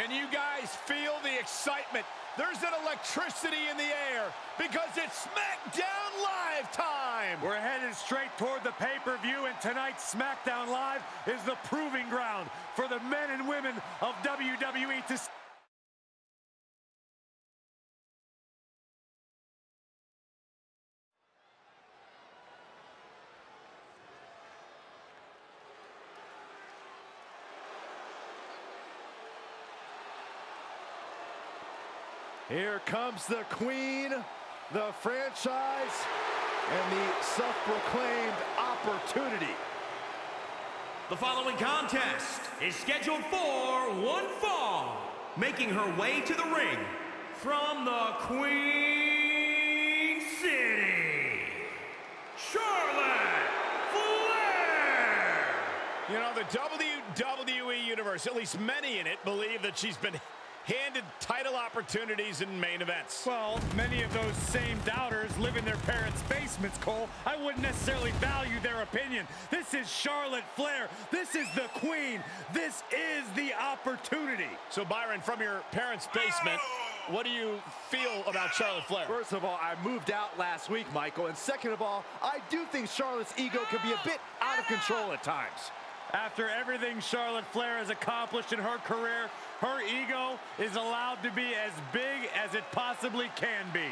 Can you guys feel the excitement? There's an electricity in the air because it's SmackDown Live time. We're headed straight toward the pay-per-view, and tonight's SmackDown Live is the proving ground for the men and women of WWE to... Here comes the queen, the franchise, and the self-proclaimed opportunity. The following contest is scheduled for one fall, making her way to the ring from the Queen City, Charlotte Flair. You know, the WWE universe, at least many in it, believe that she's been handed title opportunities in main events. Well, many of those same doubters live in their parents' basements, Cole. I wouldn't necessarily value their opinion. This is Charlotte Flair. This is the queen. This is the opportunity. So, Byron, from your parents' basement, what do you feel about Charlotte Flair? First of all, I moved out last week, Michael. And second of all, I do think Charlotte's ego can be a bit out of control at times. After everything Charlotte Flair has accomplished in her career, her ego is allowed to be as big as it possibly can be.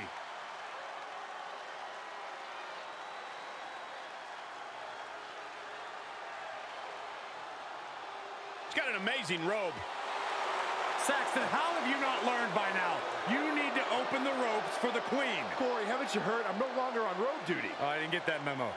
She's got an amazing robe. Saxton, how have you not learned by now? You need to open the ropes for the queen. Corey, haven't you heard? I'm no longer on road duty. Oh, I didn't get that memo.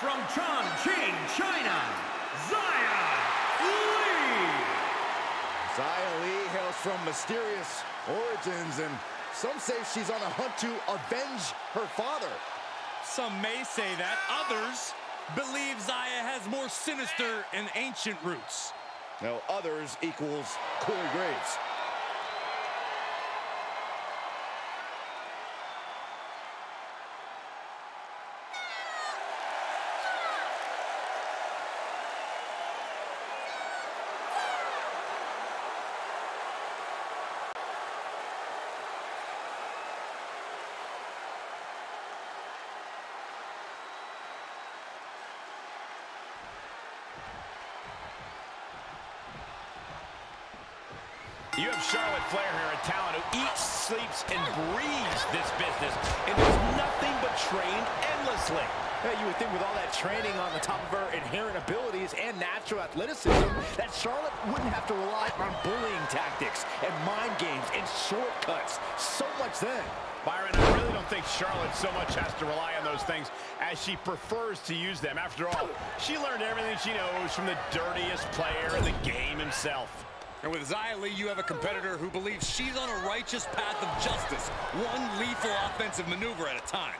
From Chongqing, China, Zaya Lee. Zaya Lee hails from mysterious origins, and some say she's on a hunt to avenge her father. Some may say that. Others believe Zaya has more sinister and ancient roots. Now, others equals Corey Graves. You have Charlotte Flair here, a talent who eats, sleeps, and breathes this business, and does nothing but train endlessly. Yeah, you would think with all that training on the top of her inherent abilities and natural athleticism, that Charlotte wouldn't have to rely on bullying tactics and mind games and shortcuts. So much then. Byron, I really don't think Charlotte so much has to rely on those things as she prefers to use them. After all, she learned everything she knows from the dirtiest player in the game himself. And with Xia Li, you have a competitor who believes she's on a righteous path of justice, one lethal offensive maneuver at a time.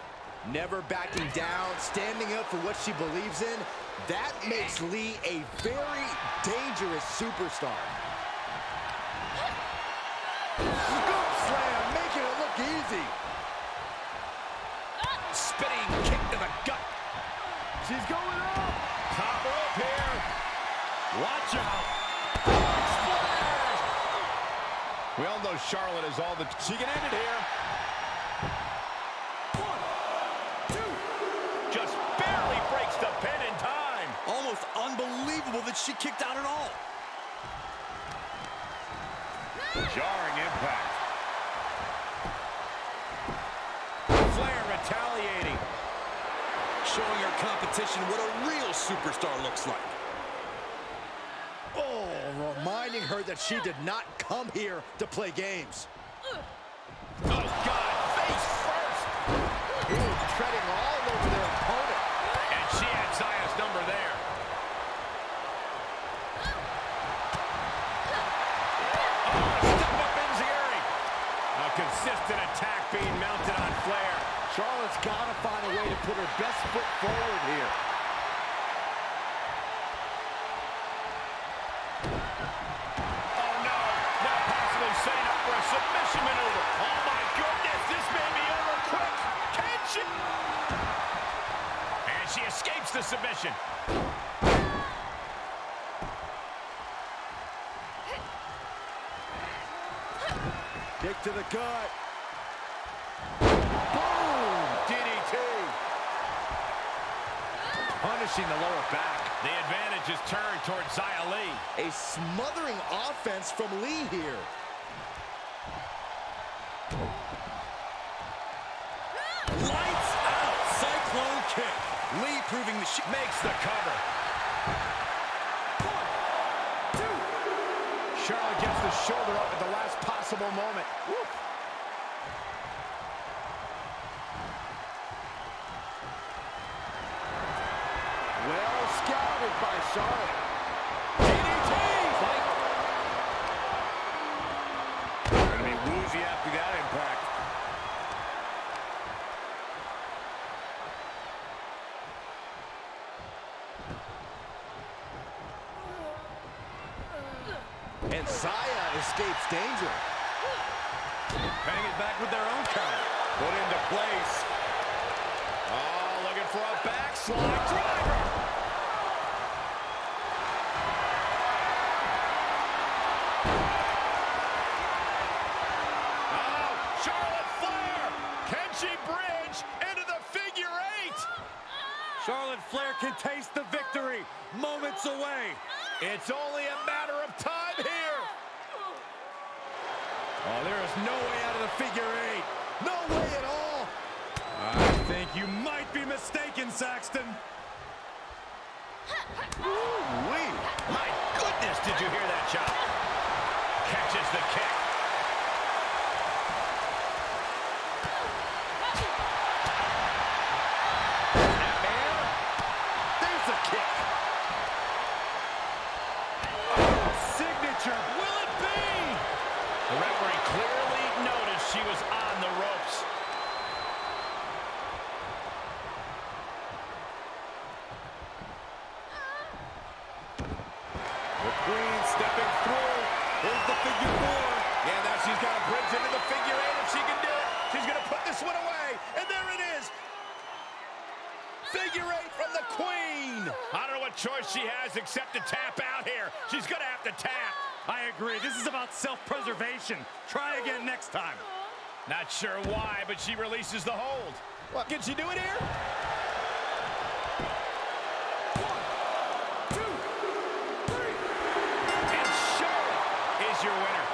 Never backing down, standing up for what she believes in, that makes Lee a very dangerous superstar. Scoop slam, making it look easy. Spinning kick to the gut. She's going up. Top rope here. Watch out. We all know Charlotte is all that she can end it here. 1, 2. Just barely breaks the pin in time. Almost unbelievable that she kicked out at all. Jarring impact. retaliating, showing our competition what a real superstar looks like. Oh, reminding her that she did not come here to play games. Oh, God, face first. Ooh, treading all over their opponent. And she had Zaya's number there. Oh, step up Enziguri. A consistent attack being mounted on Flair. Charlotte's got to find a way to put her best foot forward here. Setting up for a submission maneuver. Oh my goodness, this may be over quick. Can she? And she escapes the submission. Kick to the gut. Boom! DDT. Punishing the lower back. The advantage is turned towards Xia Li. A smothering offense from Lee here. Lights out, cyclone kick. Lee proving that she makes the cover. 1, 2. Charlotte gets the shoulder up at the last possible moment. Woo. Well scouted by Charlotte. DDT! They're going to be woozy after that impact. And Zaya escapes danger. Paying it back with their own counter. Put into place. Oh, looking for a backslide driver. Oh, Charlotte Flair. Can she bridge into the figure eight? Charlotte Flair can taste the victory. Moments away. It's only a matter of time. Oh, there is no way out of the figure eight. No way at all. I think you might be mistaken, Saxton. Ooh-wee. My goodness, did you hear that shot? Catches the kick. There's a kick. Oh, signature. Will it be? The referee clearly noticed she was on the ropes. The queen stepping through. Here's the figure four. Yeah, now she's got to bridge into the figure eight if she can do it. She's going to put this one away. And there it is. Figure eight from the queen. I don't know what choice she has except to tap out here. She's going to have to tap. I agree. This is about self-preservation. Try again next time. Not sure why, but she releases the hold. What, can she do it here? 1, 2, 3. And Charlotte is your winner.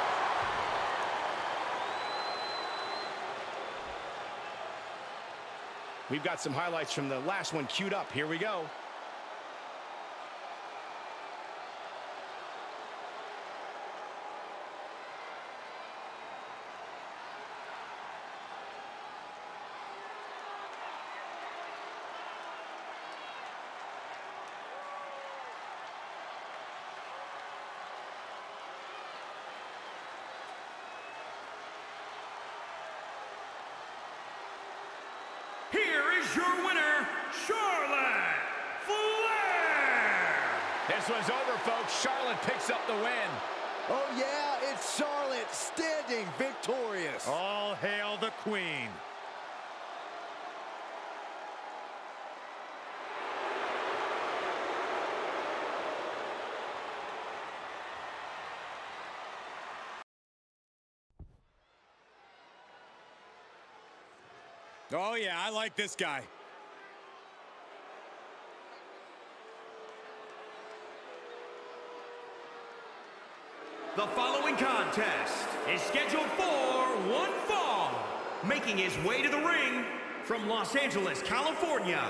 We've got some highlights from the last one queued up. Here we go. Your winner, Charlotte Flair. This one's over, folks. Charlotte picks up the win. Oh, yeah, it's Charlotte standing victorious. All hail the queen. Oh, yeah, I like this guy. The following contest is scheduled for one fall. Making his way to the ring from Los Angeles, California,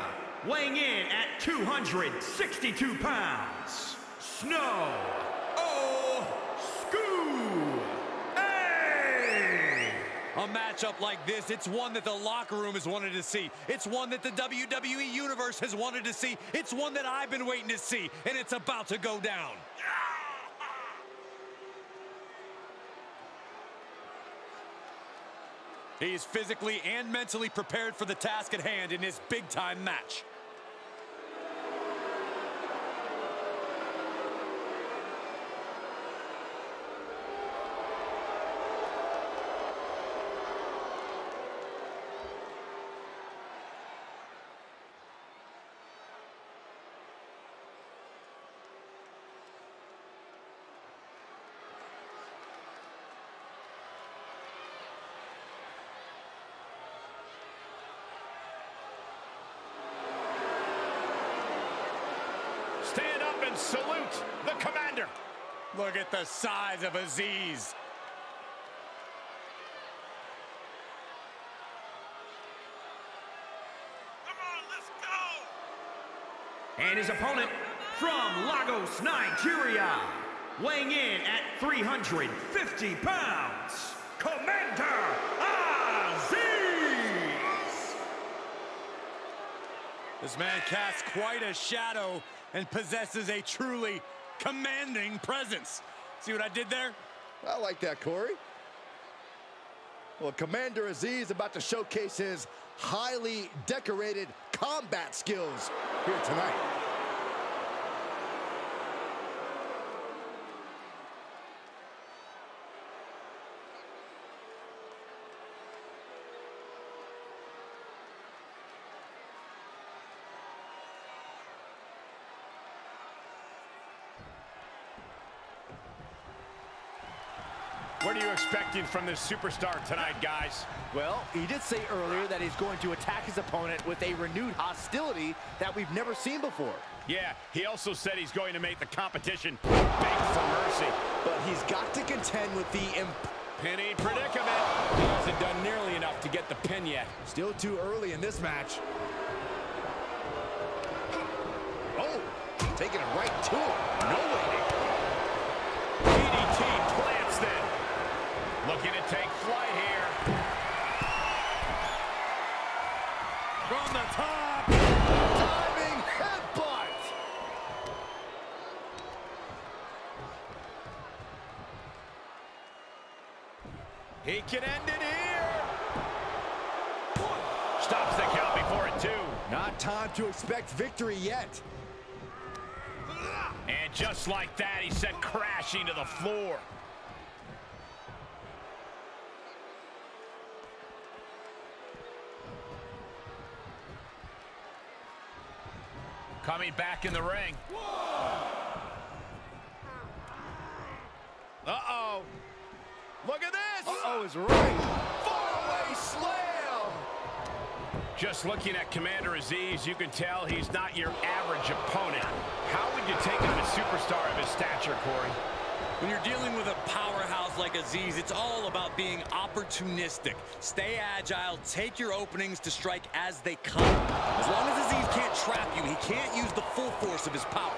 weighing in at 262 pounds, Snow Oskuu. A matchup like this, it's one that the locker room has wanted to see. It's one that the WWE Universe has wanted to see. It's one that I've been waiting to see, and it's about to go down. He is physically and mentally prepared for the task at hand in this big-time match. Stand up and salute the commander. Look at the size of Aziz. Come on, let's go. And his opponent from Lagos, Nigeria, weighing in at 350 pounds, Commander Aziz. This man casts quite a shadow and possesses a truly commanding presence. See what I did there? I like that, Corey. Well, Commander Aziz about to showcase his highly decorated combat skills here tonight. What are you expecting from this superstar tonight, guys? Well, he did say earlier that he's going to attack his opponent with a renewed hostility that we've never seen before. Yeah, he also said he's going to make the competition beg for mercy. But he's got to contend with the impending predicament. He hasn't done nearly enough to get the pin yet. Still too early in this match. Oh, taking it right to him. No way. DDT plants then. Looking to take flight here. From the top. Diving headbutt. He can end it here. Stops the count before it, too. Not time to expect victory yet. And just like that, he sent crashing to the floor. Coming back in the ring. Uh-oh. Look at this. Uh-oh is right. Faraway slam. Just looking at Commander Aziz, you can tell he's not your average opponent. How would you take on a superstar of his stature, Corey? When you're dealing with a powerhouse like Aziz, it's all about being opportunistic. Stay agile, take your openings to strike as they come. As long as Aziz can't trap you, he can't use the full force of his power.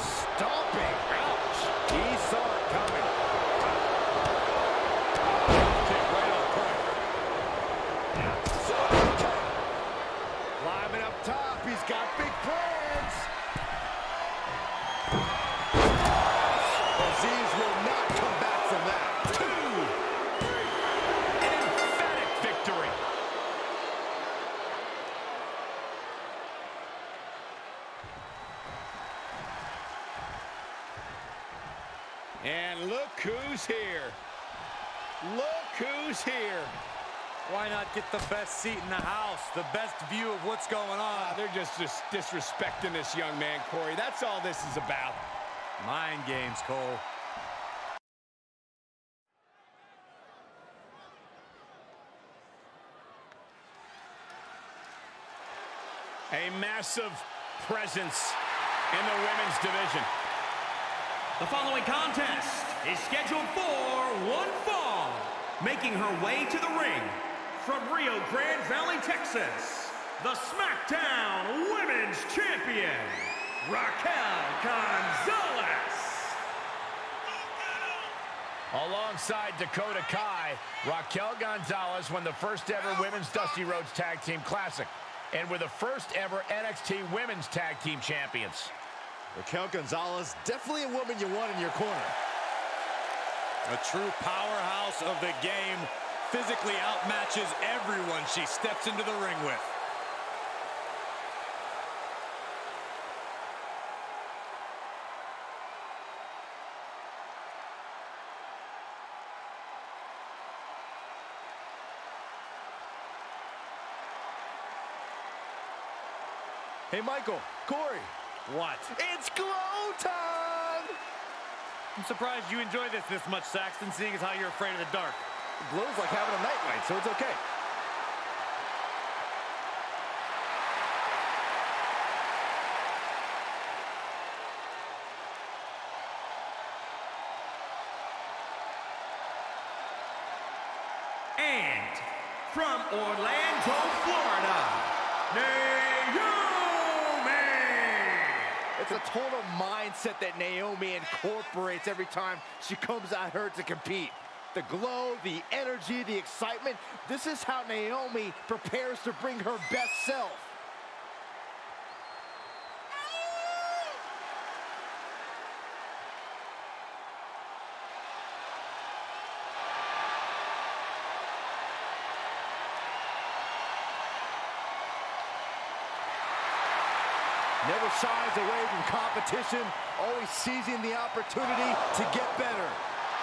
Stomping, ouch. He saw it coming. Kick right on point. Climbing up top, he's got big plans. Aziz will not come back from that. 2, 3. An emphatic victory. And look who's here. Look who's here. Why not get the best seat in the house, the best view of what's going on? They're just disrespecting this young man, Corey. That's all this is about. Mind games, Cole. A massive presence in the women's division. The following contest is scheduled for one fall, making her way to the ring from Rio Grande Valley, Texas, the SmackDown Women's Champion, Raquel Gonzalez. Alongside Dakota Kai, Raquel Gonzalez won the first ever Women's Dusty Rhodes Tag Team Classic and were the first ever NXT Women's Tag Team Champions. Raquel Gonzalez, definitely a woman you want in your corner. A true powerhouse of the game, physically outmatches everyone she steps into the ring with. Hey, Michael, Corey. What? It's glow time! I'm surprised you enjoy this much, Saxton, seeing as how you're afraid of the dark. It glows like having a nightlight, so it's okay. And from Orlando, Florida, Naomi. It's a total mindset that Naomi incorporates every time she comes out here to compete. The glow, the energy, the excitement. This is how Naomi prepares to bring her best self. Never shies away from competition, always seizing the opportunity to get better.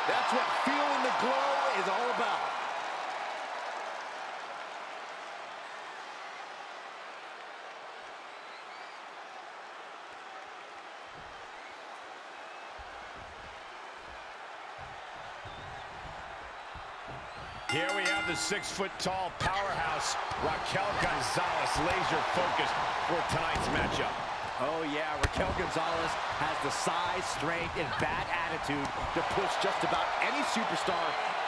That's what feeling the glow is all about. Here we have the 6-foot-tall powerhouse. Raquel Gonzalez laser-focused for tonight's matchup. Oh yeah, Raquel Gonzalez has the size, strength, and bad attitude to push just about any superstar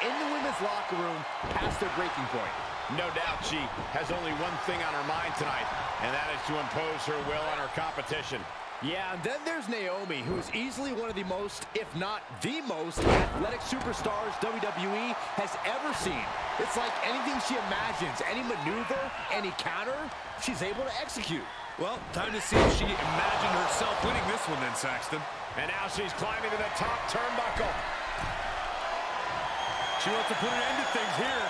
in the women's locker room past their breaking point. No doubt she has only one thing on her mind tonight, and that is to impose her will on her competition. Yeah, and then there's Naomi, who is easily one of the most, if not the most, athletic superstars WWE has ever seen. It's like anything she imagines, any maneuver, any counter, she's able to execute. Well, time to see if she imagined herself winning this one then, Saxton. And now she's climbing to the top turnbuckle. She wants to put an end to things here.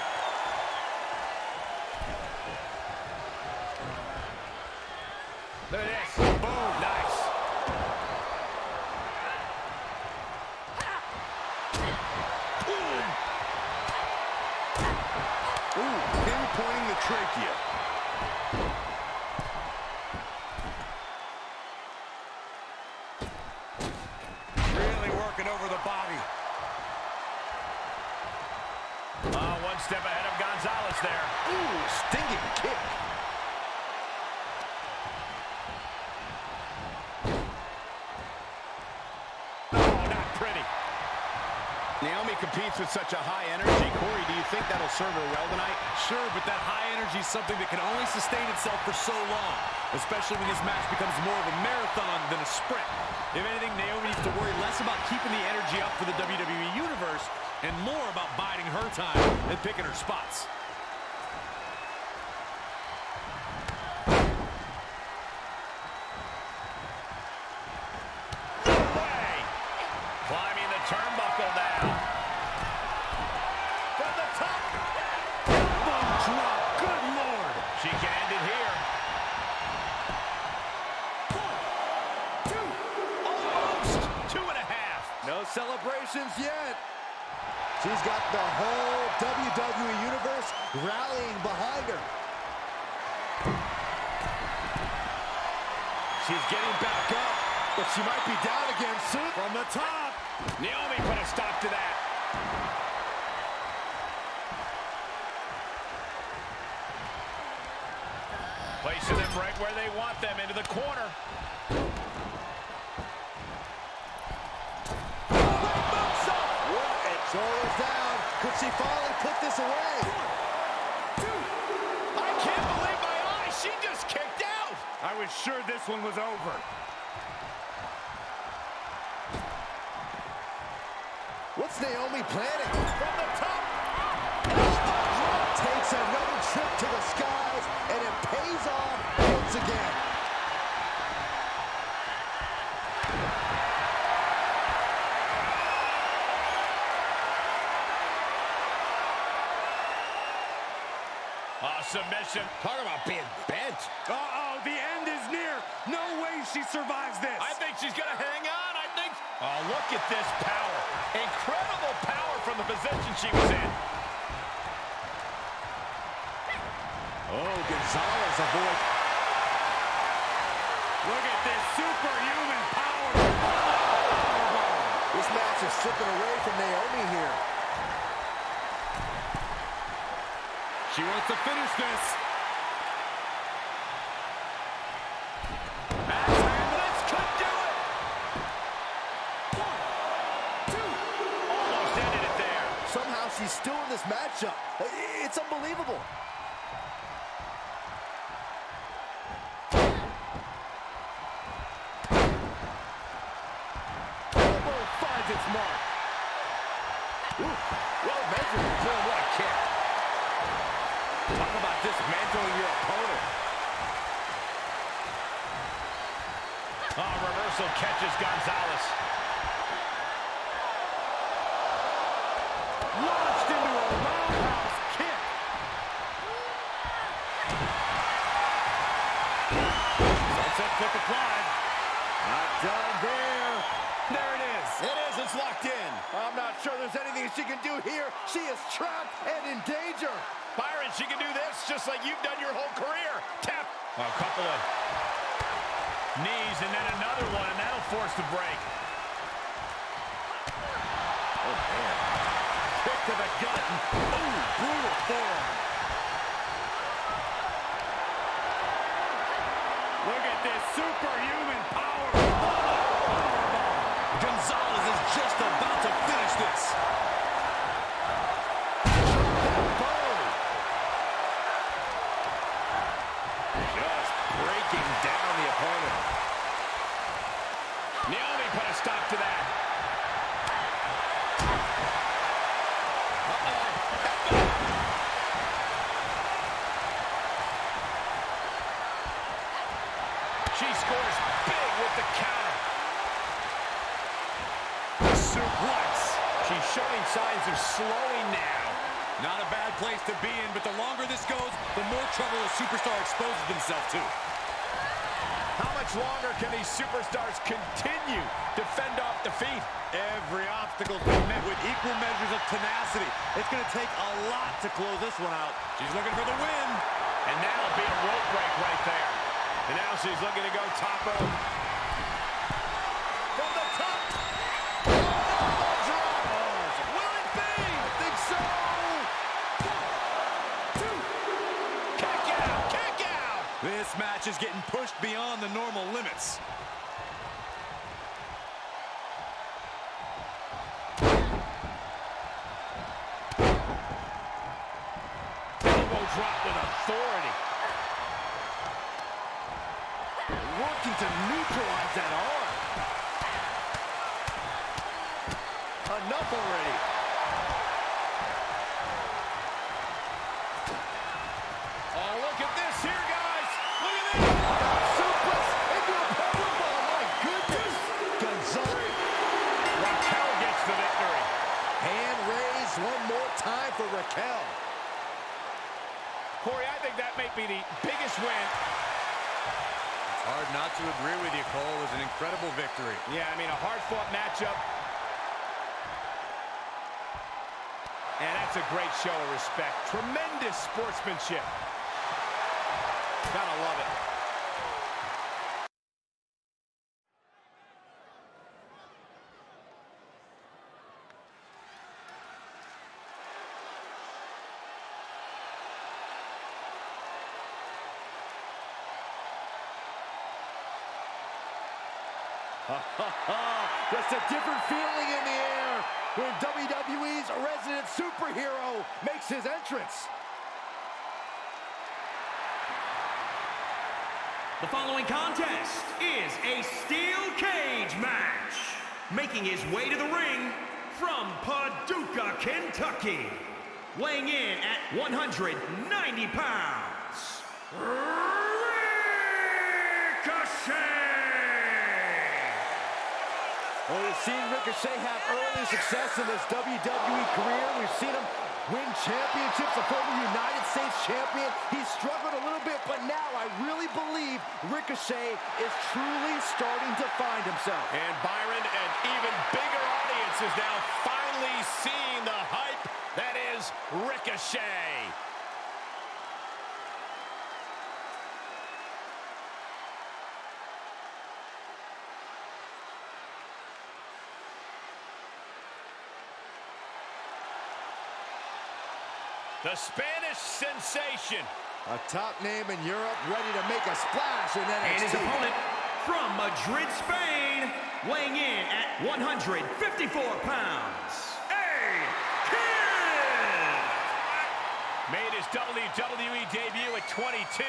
Look at this. Boom, nice. Boom. Ooh, pinpointing the trachea. Step ahead of Gonzalez there. Ooh, stinging kick. Oh, not pretty. Naomi competes with such a high energy. Corey, do you think that'll serve her well tonight? Sure, but that high energy is something that can only sustain itself for so long, especially when this match becomes more of a marathon than a sprint. If anything, Naomi needs to worry less about keeping the energy up for the WWE Universe and more about biding her time than picking her spots. Away. Climbing the turnbuckle now. From the top. Elbow drop. Good Lord. She can end it here. Almost 2.5. No celebrations yet. She's got the whole WWE Universe rallying behind her. She's getting back up, but she might be down again soon. From the top. Naomi put a stop to that. Placing them right where they want them, into the corner. Shoulders down. Could she finally put this away? 1, 2. just kicked out. I was sure this one was over. What's Naomi planning? From the top. Takes another trip to the skies, and it pays off once again. Submission. Talk about being bent. Uh-oh, the end is near. No way she survives this. I think she's gonna hang on, I think. Oh, look at this power. Incredible power from the position she was in. Oh, Gonzalez avoids. Look at this superhuman power. This match is slipping away from Naomi here. She wants to finish this. Max Ambulance could do it. 1, 2. Almost ended it there. Somehow she's still in this matchup. It's unbelievable. Elbow finds its mark. Ooh, well measured. Boy, what a kick. Talk about dismantling your opponent. Oh, reversal catches Gonzalez. Launched into a roundhouse kick. Sunset flip applied. Not done there. There it is. It is. It's locked in. I'm not sure there's anything she can do here. She is trapped and in danger. Byron, she can do this just like you've done your whole career. Tap. A couple of knees and then another one, and that'll force the break. Oh, man. Kick to the gut. Ooh, brutal forearm. Look at this superhuman power. Gonzalez is just about to finish this. Down the opponent. Naomi put a stop to that. She scores big with the counter. The suplex. She's showing signs of slowing now. Not a bad place to be in, but the longer this goes, the more trouble a superstar exposes himself to. How much longer can these superstars continue to fend off defeat? Every obstacle is met with equal measures of tenacity. It's going to take a lot to close this one out. She's looking for the win. And that'll be a rope break right there. And now she's looking to go top rope. From the top. Oh, drop. Will it be? I think so. 1, 2. Kick out. Kick out. This match is getting pushed beyond the normal limits. Elbow drop with authority. Working to neutralize that arm. Enough already. Oh, look at this here, guys. Look at this. Suplex into a power ball. My goodness. Gonzalez. Raquel gets the victory. Hand raised one more time for Raquel. Corey, I think that may be the biggest win. It's hard not to agree with you, Cole. It was an incredible victory. Yeah, I mean, a hard-fought matchup. And that's a great show of respect. Tremendous sportsmanship. Gotta love it. Just a different feeling in the air when WWE's resident superhero makes his entrance. The following contest is a steel cage match. Making his way to the ring from Paducah, Kentucky. Weighing in at 190 pounds, Ricochet! Well, we've seen Ricochet have early success in his WWE career. We've seen him win championships, a former United States champion. He struggled a little bit, but now I really believe Ricochet is truly starting to find himself. And Byron, an even bigger audience is now finally seeing the hype that is Ricochet. The Spanish sensation. A top name in Europe, ready to make a splash in NXT. And his opponent from Madrid, Spain, weighing in at 154 pounds, A-Kid! Made his WWE debut at 22.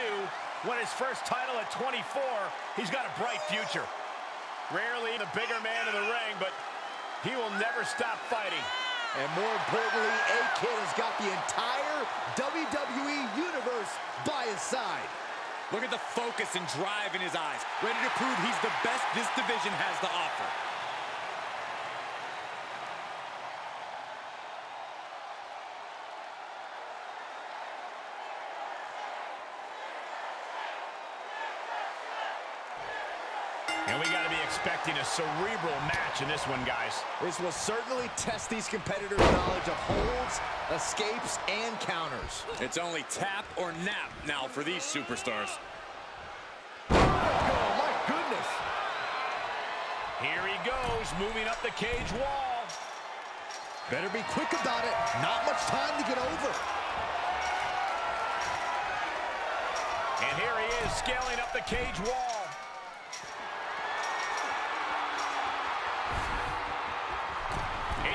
Won his first title at 24. He's got a bright future. Rarely the bigger man in the ring, but he will never stop fighting. And more importantly, A-Kid has got the entire WWE Universe by his side. Look at the focus and drive in his eyes, ready to prove he's the best this division has to offer. And we got to be expecting a cerebral match in this one, guys. This will certainly test these competitors' knowledge of holds, escapes, and counters. It's only tap or nap now for these superstars. Oh, my goodness. Here he goes, moving up the cage wall. Better be quick about it. Not much time to get over. And here he is, scaling up the cage wall.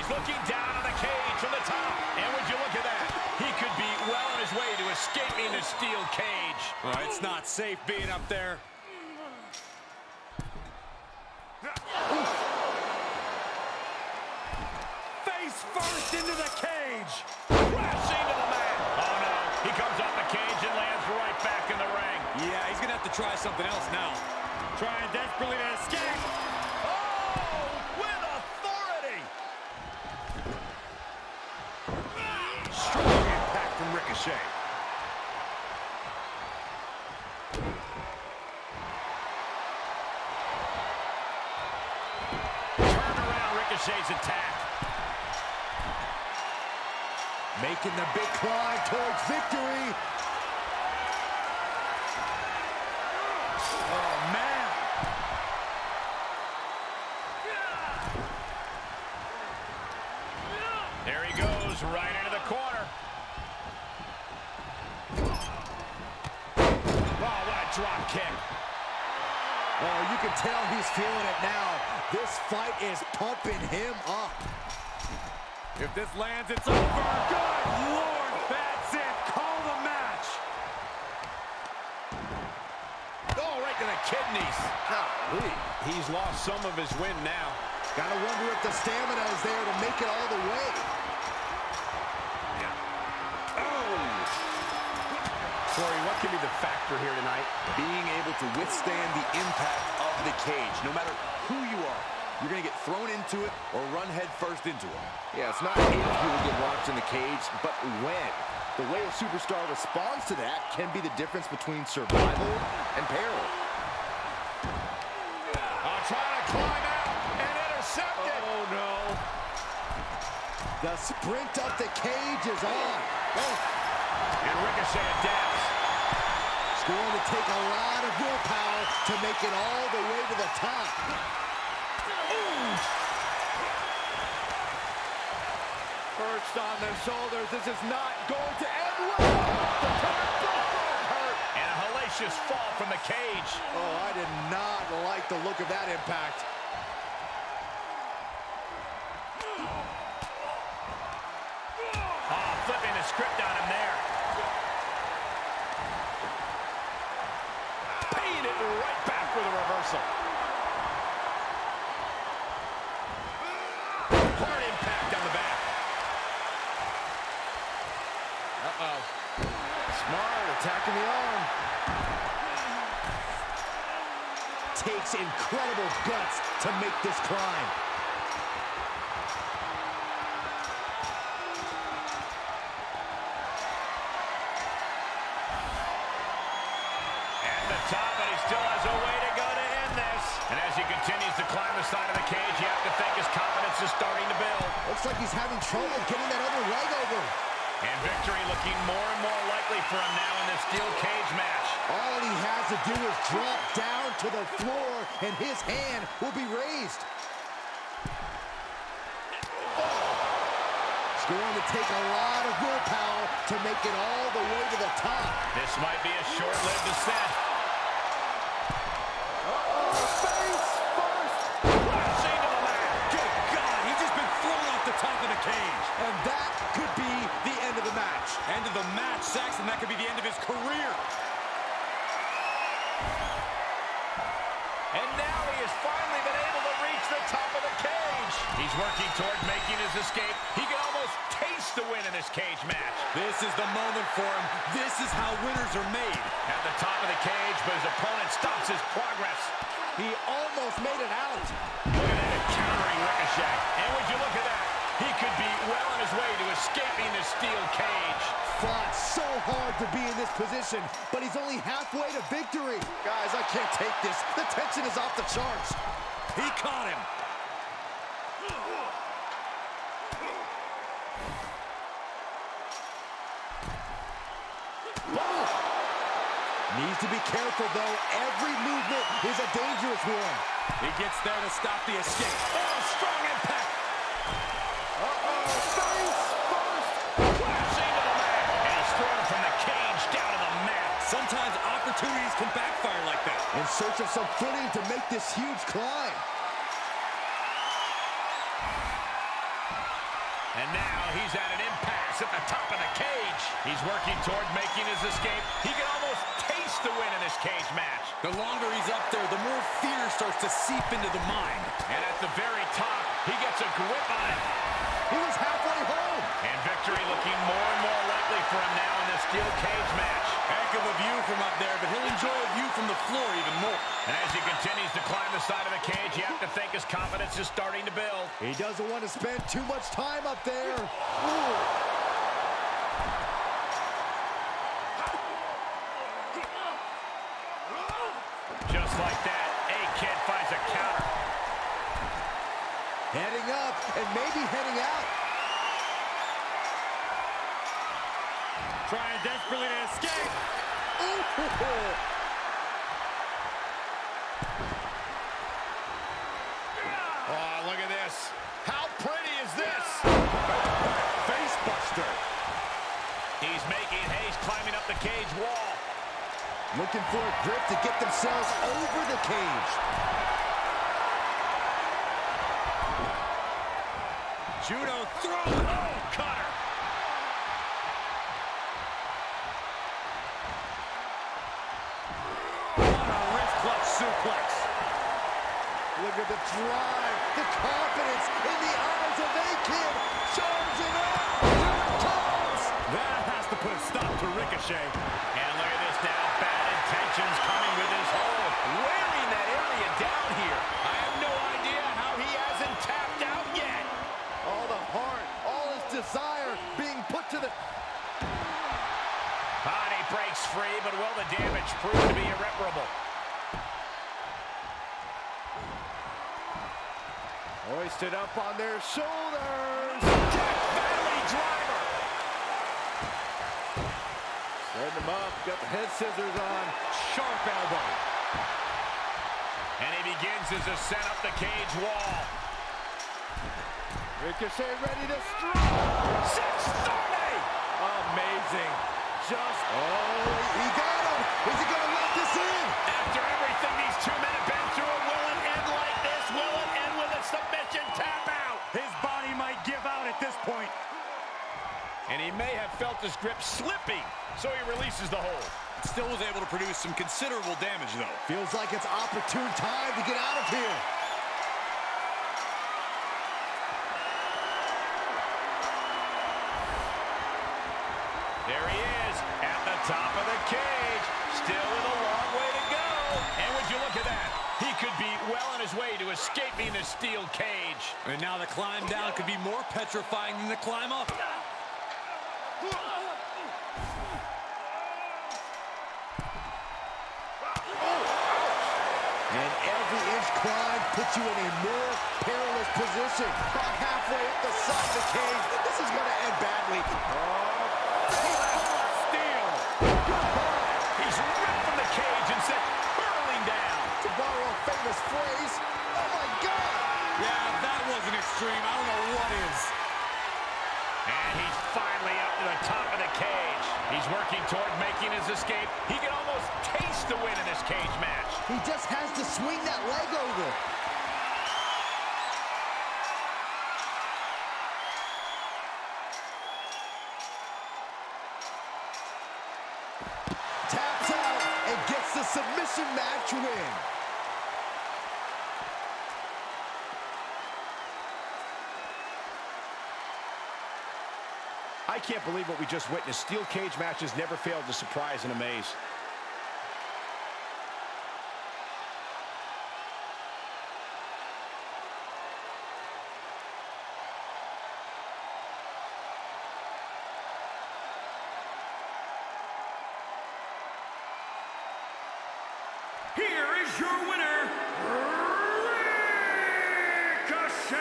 Looking down on the cage from the top. And would you look at that? He could be well on his way to escaping the steel cage. Well, it's not safe being up there. Oof. Face first into the cage. Crashing to the mat. Oh, no. He comes off the cage and lands right back in the ring. Yeah, he's going to have to try something else now. Trying desperately to escape. Ricochet. Turn around Ricochet's attack. Making the big climb towards victory. Oh, man. There he goes, right into the corner. Drop kick. Oh, you can tell he's feeling it now. This fight is pumping him up. If this lands, it's over. Good Lord, that's it. Call the match. Oh, right to the kidneys. He's lost some of his wind now. Gotta wonder if the stamina is there to make it all the way. Corey, what can be the factor here tonight? Being able to withstand the impact of the cage. No matter who you are, you're going to get thrown into it or run headfirst into it. Yeah, it's not if you will get launched in the cage, but when. The way a superstar responds to that can be the difference between survival and peril. Trying to climb out and intercept it. Oh, no. The sprint up the cage is on. Oh. And Ricochet adapts. It's going to take a lot of willpower to make it all the way to the top. Ooh. Perched on their shoulders. This is not going to end well. The hurt. And a hellacious fall from the cage. Oh, I did not like the look of that impact. Flipping the script on him there. Painted reversal. Hard impact on the back. Uh-oh. Smart attacking the arm. Takes incredible guts to make this climb. Top, but he still has a way to go to end this. And as he continues to climb the side of the cage, you have to think his confidence is starting to build. Looks like he's having trouble getting that other leg over. And victory looking more and more likely for him now in this steel cage match. All he has to do is drop down to the floor, and his hand will be raised. Going to take a lot of willpower to make it all the way to the top. This might be a short-lived ascent. Face first! Crashing to the mat! Good God, he's just been thrown off the top of the cage. And that could be the end of the match. End of the match, Saxon, that could be the end of his career. And now he has finally been able to reach the top of the cage. He's working toward making his escape. He can almost taste the win in this cage match. This is the moment for him. This is how winners are made. At the top of the cage, but his opponent stops his progress. He almost made it out. Look at that countering Ricochet. And would you look at that? He could be well on his way to escaping the steel cage. Fought so hard to be in this position, but he's only halfway to victory. Guys, I can't take this. The tension is off the charts. He caught him. Needs to be careful, though. Every movement is a dangerous one. He gets there to stop the escape. Oh, strong impact. Face first! Crashing to the mat! And he's thrown from the cage down to the mat. Sometimes opportunities can backfire like that. In search of some footing to make this huge climb. And now he's at an impasse at the top of the cage. He's working toward making his escape. He can almost taste the win in this cage match. The longer he's up there, the more fear starts to seep into the mind. And at the very top, he gets a grip on it. He was halfway home. And victory looking more and more likely for him now in this steel cage match. Heck of a view from up there, but he'll enjoy a view from the floor even more. And as he continues to climb the side of the cage, you have to think his confidence is starting to build. He doesn't want to spend too much time up there. Ooh. Just like that, A-Kid finds a counter. Heading up and maybe heading out. Trying desperately to escape. Ooh. Oh, look at this. How pretty is this? Face buster. He's making haste climbing up the cage wall. Looking for a grip to get themselves over the cage. Judo throw, oh, cutter. What a wrist clutch suplex. Look at the drive, the confidence in the eyes of A-Kid. Charging up, here it comes. That has to put a stop to Ricochet. And look at this now, bad intentions coming with his hole. Wearing that area down here. I have no idea how he hasn't tapped out yet. All the heart, all his desire being put to the... Body breaks free, but will the damage prove to be irreparable? Hoisted up on their shoulders. Jack Valley driver. Setting him up, got the head scissors on. Sharp elbow. And he begins his ascent up the cage wall. Ricochet ready to strike. 630! Amazing. Just, oh, he got him. Is he going to let this in? After everything these 2 men have been through, will it end like this? Will it end with a submission tap out? His body might give out at this point. And he may have felt his grip slipping, so he releases the hold. Still was able to produce some considerable damage, though. Feels like it's opportune time to get out of here. There he is at the top of the cage. Still with a long way to go. And would you look at that? He could be well on his way to escaping the steel cage. And now the climb down could be more petrifying than the climb up. And every inch climb puts you in a more perilous position. About halfway up the side of the cage, this is going to end badly. Oh, steel! Goodbye! He's ripped from the cage and sent hurling down. To borrow a famous phrase, oh my God! Yeah, that wasn't extreme. I don't know what is. And he's finally up to the top of the cage. He's working toward making his escape. He can almost taste the win in this cage match. He just has to swing that leg over. Taps out and gets the submission match win. I can't believe what we just witnessed. Steel cage matches never fail to surprise and amaze. Here is your winner, Ricochet!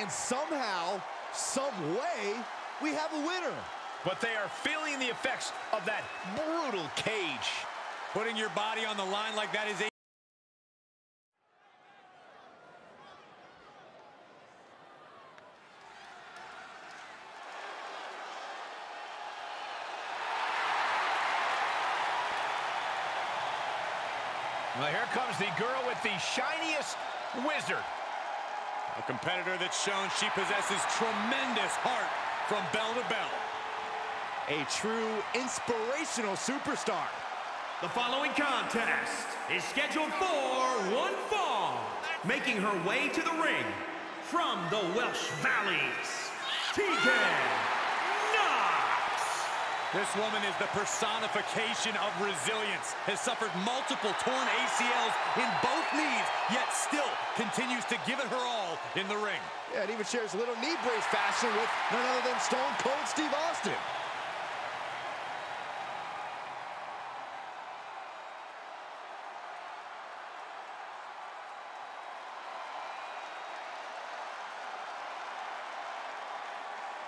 And somehow, some way, we have a winner. But they are feeling the effects of that brutal cage. Putting your body on the line like that is a... Well, here comes the girl with the shiniest wizard. A competitor that's shown she possesses tremendous heart from bell to bell. A true inspirational superstar. The following contest is scheduled for one fall. Making her way to the ring from the Welsh Valleys, Tegan Nox. This woman is the personification of resilience, has suffered multiple torn ACLs in both knees, yet still continues to give it her all in the ring. Yeah, and even shares a little knee brace fashion with none other than Stone Cold Steve Austin.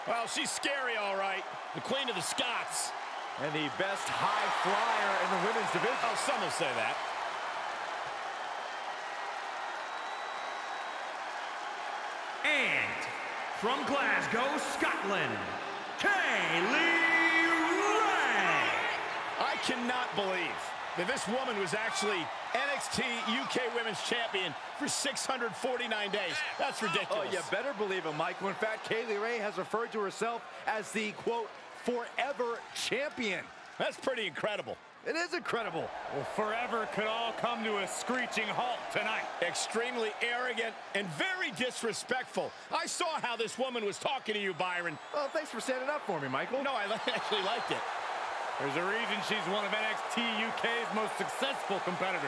Well, she's scary, all right. The Queen of the Scots. And the best high flyer in the women's division. Oh, some will say that. And from Glasgow, Scotland, Kaylee Rae. I cannot believe that this woman was actually NXT UK Women's Champion for 649 days. That's ridiculous. Oh, you better believe it, Michael. In fact, Kaylee Rae has referred to herself as the, quote, forever champion. That's pretty incredible. It is incredible. Well, forever could all come to a screeching halt tonight. Extremely arrogant and very disrespectful. I saw how this woman was talking to you, Byron. Well, thanks for standing up for me, Michael. No, I actually liked it. There's a reason she's one of NXT UK's most successful competitors.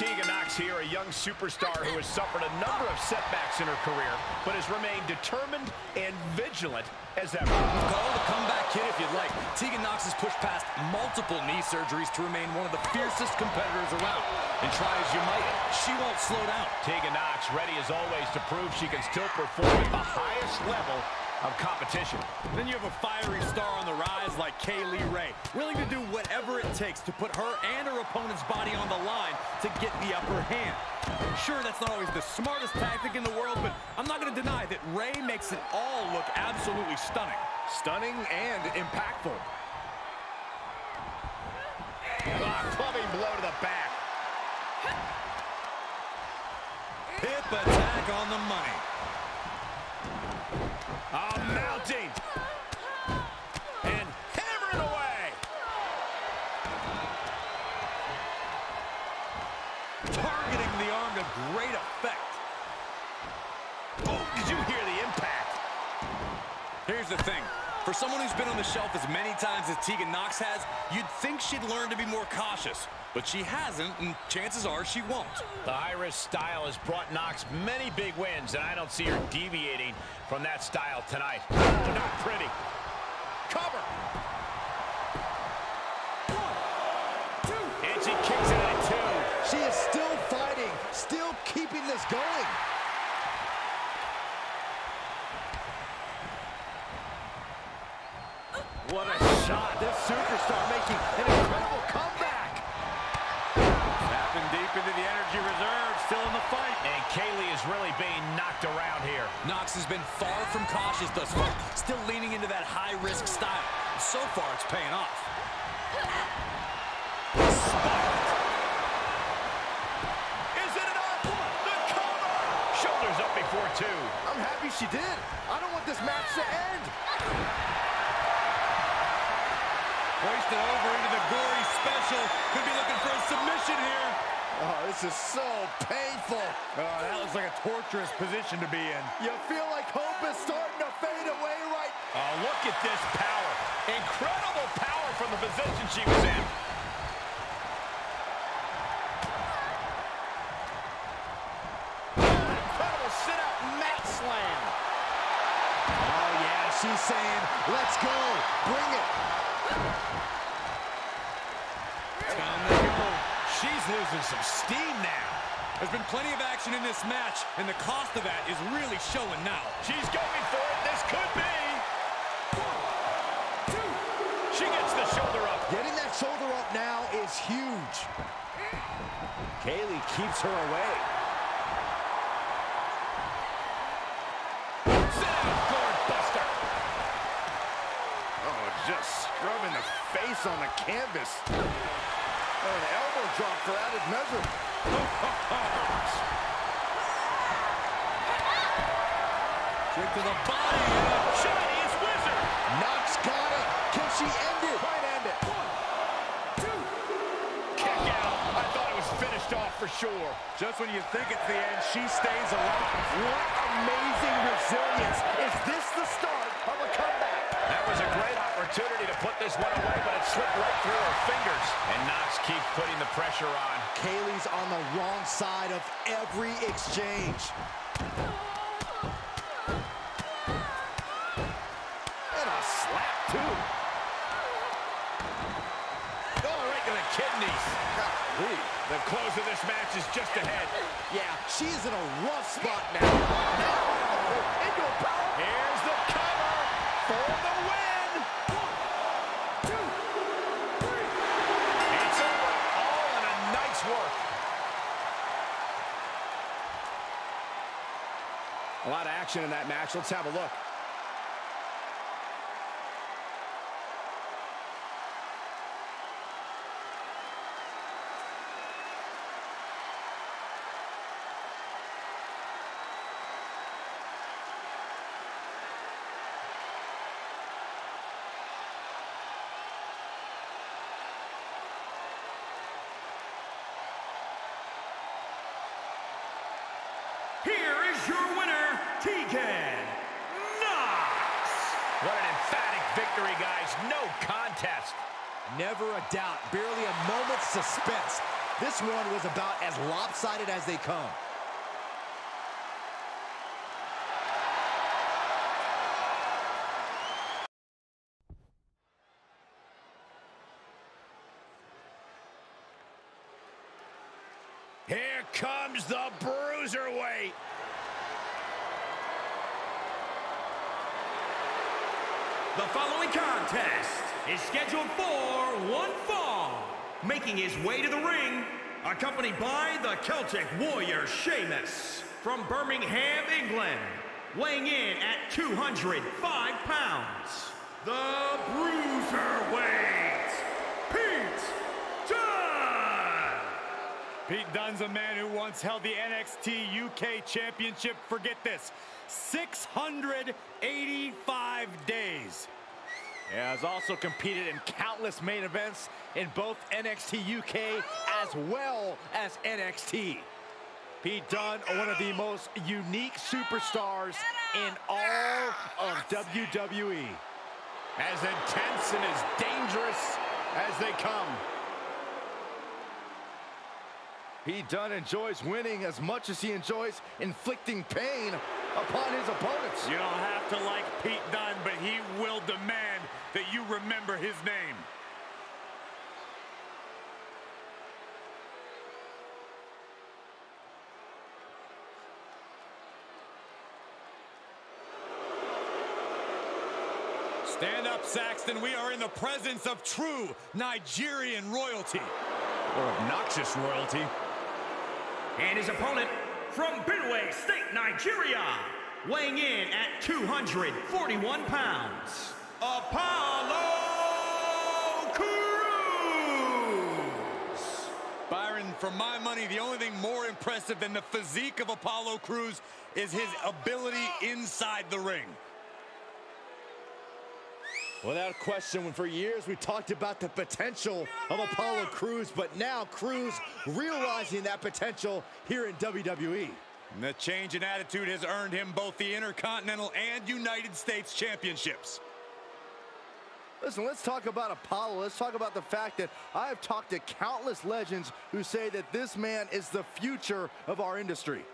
Tegan Nox here, a young superstar who has suffered a number of setbacks in her career, but has remained determined and vigilant as ever. Call the comeback kid if you'd like. Tegan Nox has pushed past multiple knee surgeries to remain one of the fiercest competitors around. And try as you might, she won't slow down. Tegan Nox, ready as always to prove she can still perform at the highest level of competition. Then you have a fiery star on the rise like Kaylee Rae, willing to do whatever it takes to put her and her opponent's body on the line to get the upper hand. Sure, that's not always the smartest tactic in the world, but I'm not going to deny that Rae makes it all look absolutely stunning. Stunning and impactful. Clubbing blow to the back. Hip attack on the money. Mounting. And hammering away. Targeting the arm to great effect. Oh, did you hear the impact? Here's the thing. For someone who's been on the shelf as many times as Tegan Nox has, you'd think she'd learn to be more cautious. But she hasn't, and chances are she won't. The Irish style has brought Nox many big wins, and I don't see her deviating from that style tonight. Not pretty. Cover. One, two. And she kicks it at two. She is still fighting, still keeping this going. What a shot. This superstar making an incredible comeback. Tapping deep into the energy reserve, still in the fight. And Kaylee is really being knocked around here. Nox has been far from cautious thus far, still leaning into that high-risk style. So far, it's paying off. Spiked. Is it enough? The cover! Shoulders up before two. I'm happy she did. I don't want this match to end. Hoisted over into the gory special. Could be looking for a submission here. Oh, this is so painful. Oh, that looks like a torturous position to be in. You feel like hope is starting to fade away, right? Oh, look at this power. Incredible power from the position she was in. Incredible sit-up mat slam. Oh, yeah, she's saying, let's go, bring it. She's losing some steam now. There's been plenty of action in this match, and the cost of that is really showing now. She's going for it. This could be. One, two. She gets the shoulder up. Getting that shoulder up now is huge. Kaylee keeps her away. Just scrubbing the face on the canvas. Oh, an elbow drop for added measure. Kick to the body. Chinese wizard. Nox got it. Can she end it? Might end it. One, two. Kick out. I thought it was finished off for sure. Just when you think it's the end, she stays alive. What amazing resilience. Is this the start of a comeback? That was a great opportunity to put this one away, but it slipped right through her fingers. And Nox keeps putting the pressure on. Kaylee's on the wrong side of every exchange. And a slap, too. Going right to the kidneys. The close of this match is just ahead. Yeah, she's in a rough spot now. Into a power. Here's the cover. For the win! One, two, three. It's over. All in a night's work. A lot of action in that match. Let's have a look. Here is your winner, Tegan Nox. What an emphatic victory, guys. No contest. Never a doubt. Barely a moment's suspense. This one was about as lopsided as they come. Here comes the bruiserweight. The following contest is scheduled for one fall. Making his way to the ring, accompanied by the Celtic Warrior Sheamus from Birmingham, England, weighing in at 205 pounds. The Bruiserweight, Pete Dunne! Pete Dunne's a man who once held the NXT UK Championship, forget this, 685 days. Yeah, has also competed in countless main events in both NXT UK as well as NXT. Pete Dunne, one of the most unique superstars in all of WWE. As intense and as dangerous as they come. Pete Dunne enjoys winning as much as he enjoys inflicting pain upon his opponents. You don't have to like Pete Dunne, but he will demand that you remember his name. Stand up, Saxton. We are in the presence of true Nigerian royalty. Or obnoxious royalty. And his opponent from Benue State, Nigeria, weighing in at 241 pounds, Apollo Crews. Byron, for my money, the only thing more impressive than the physique of Apollo Crews is his ability inside the ring. Without question, when for years we talked about the potential of Apollo Crews, but now Crews realizing that potential here in WWE. And the change in attitude has earned him both the Intercontinental and United States Championships. Listen, let's talk about Apollo. Let's talk about the fact that I have talked to countless legends who say that this man is the future of our industry.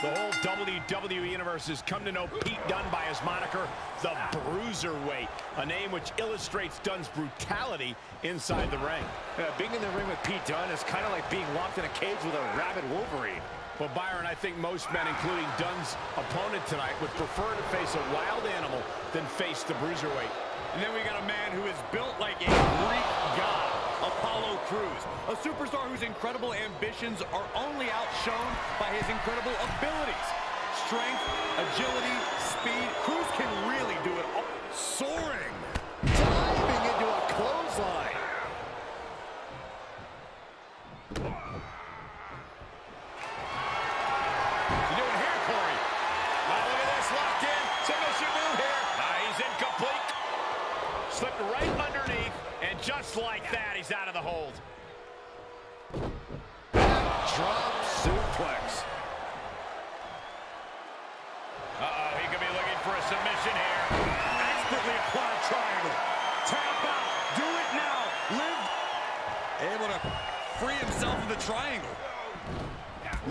The whole WWE universe has come to know Pete Dunne by his moniker, the Bruiserweight, a name which illustrates Dunne's brutality inside the ring. Being in the ring with Pete Dunne is kind of like being locked in a cage with a rabid wolverine. Well, Byron, I think most men, including Dunne's opponent tonight, would prefer to face a wild animal than face the Bruiserweight. And then we got a man who is built like a Greek god. Apollo Crews, a superstar whose incredible ambitions are only outshone by his incredible abilities. Strength, agility, speed. Crews can really do it all. Soaring, diving into a clothesline. You do it here, Corey. Now look at this, locked in. Submission move here. Now he's incomplete. Slipped right underneath. And just like that, he's out of the hold. Drop suplex. Uh-oh, he could be looking for a submission here. Expertly applied triangle. Tap out. Do it now. Live. Able to free himself of the triangle.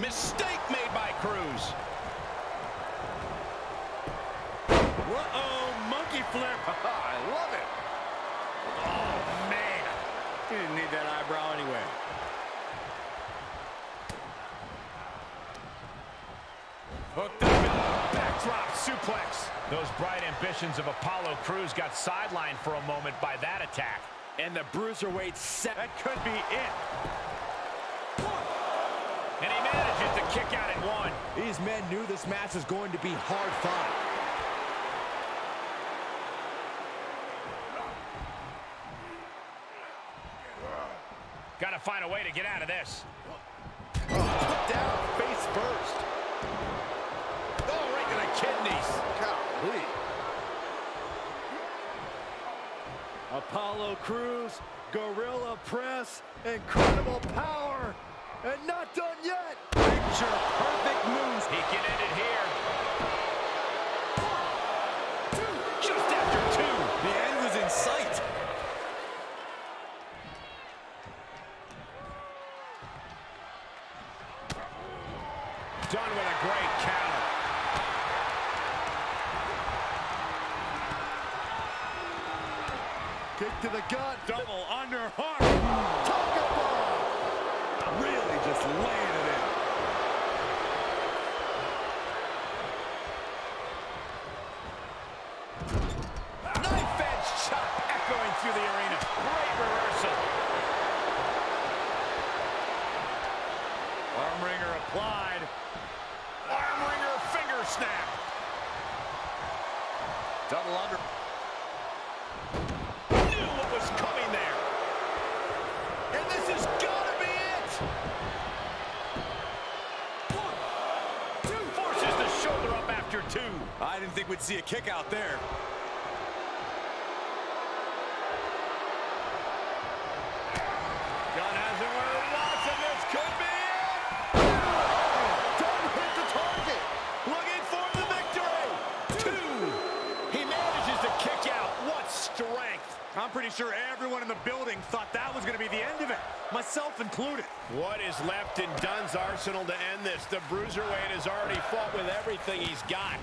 Mistake made by Crews. Uh-oh, monkey flip. I love it. Oh, man. He didn't need that eyebrow anyway. Hooked up in the backdrop suplex. Those bright ambitions of Apollo Crews got sidelined for a moment by that attack. And the Bruiserweight set. That could be it. And he manages to kick out at one. These men knew this match was going to be hard fought. Got to find a way to get out of this. Oh, put down face first. Oh, right to the kidneys. Golly. Apollo Crews, gorilla press, incredible power, and not done yet. Picture perfect moves. He can end it here. One, two, just after two. The end was Dunne with a great counter. Kick to the gut. Double underhook. Really just laying it in. Knife edge chop echoing through the arena. Great reversal. Arm wringer applied. Arm wringer finger snap. Double under. Knew what was coming there. And this is gonna be it. 1, 2. Forces the shoulder up after 2. I didn't think we'd see a kick out there. I'm pretty sure everyone in the building thought that was going to be the end of it, myself included. What is left in Dunne's arsenal to end this? The Bruiserweight has already fought with everything he's got.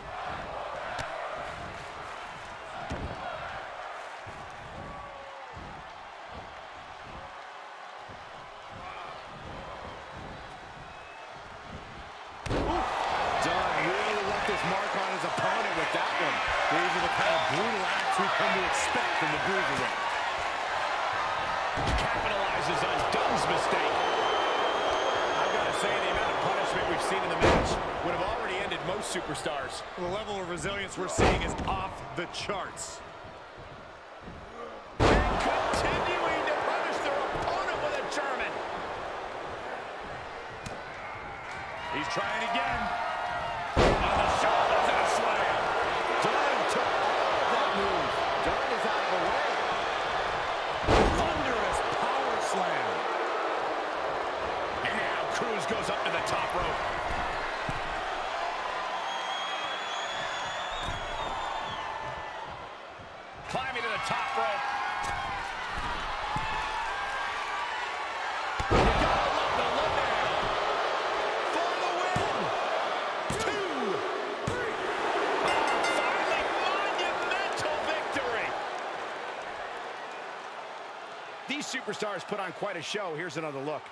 Dunne really left his mark on his opponent with that one. These are the kind of brutal acts we've come to expect from the Bruiserweight. Capitalizes on Dunne's mistake. I've got to say, the amount of punishment we've seen in the match would have already ended most superstars. The level of resilience we're seeing is off the charts. And continuing to punish their opponent with a German. He's trying again. Goes up to the top rope. Climbing to the top rope. You gotta love the lowdown. For the win. 2, 3. Oh, finally, monumental victory. These superstars put on quite a show. Here's another look.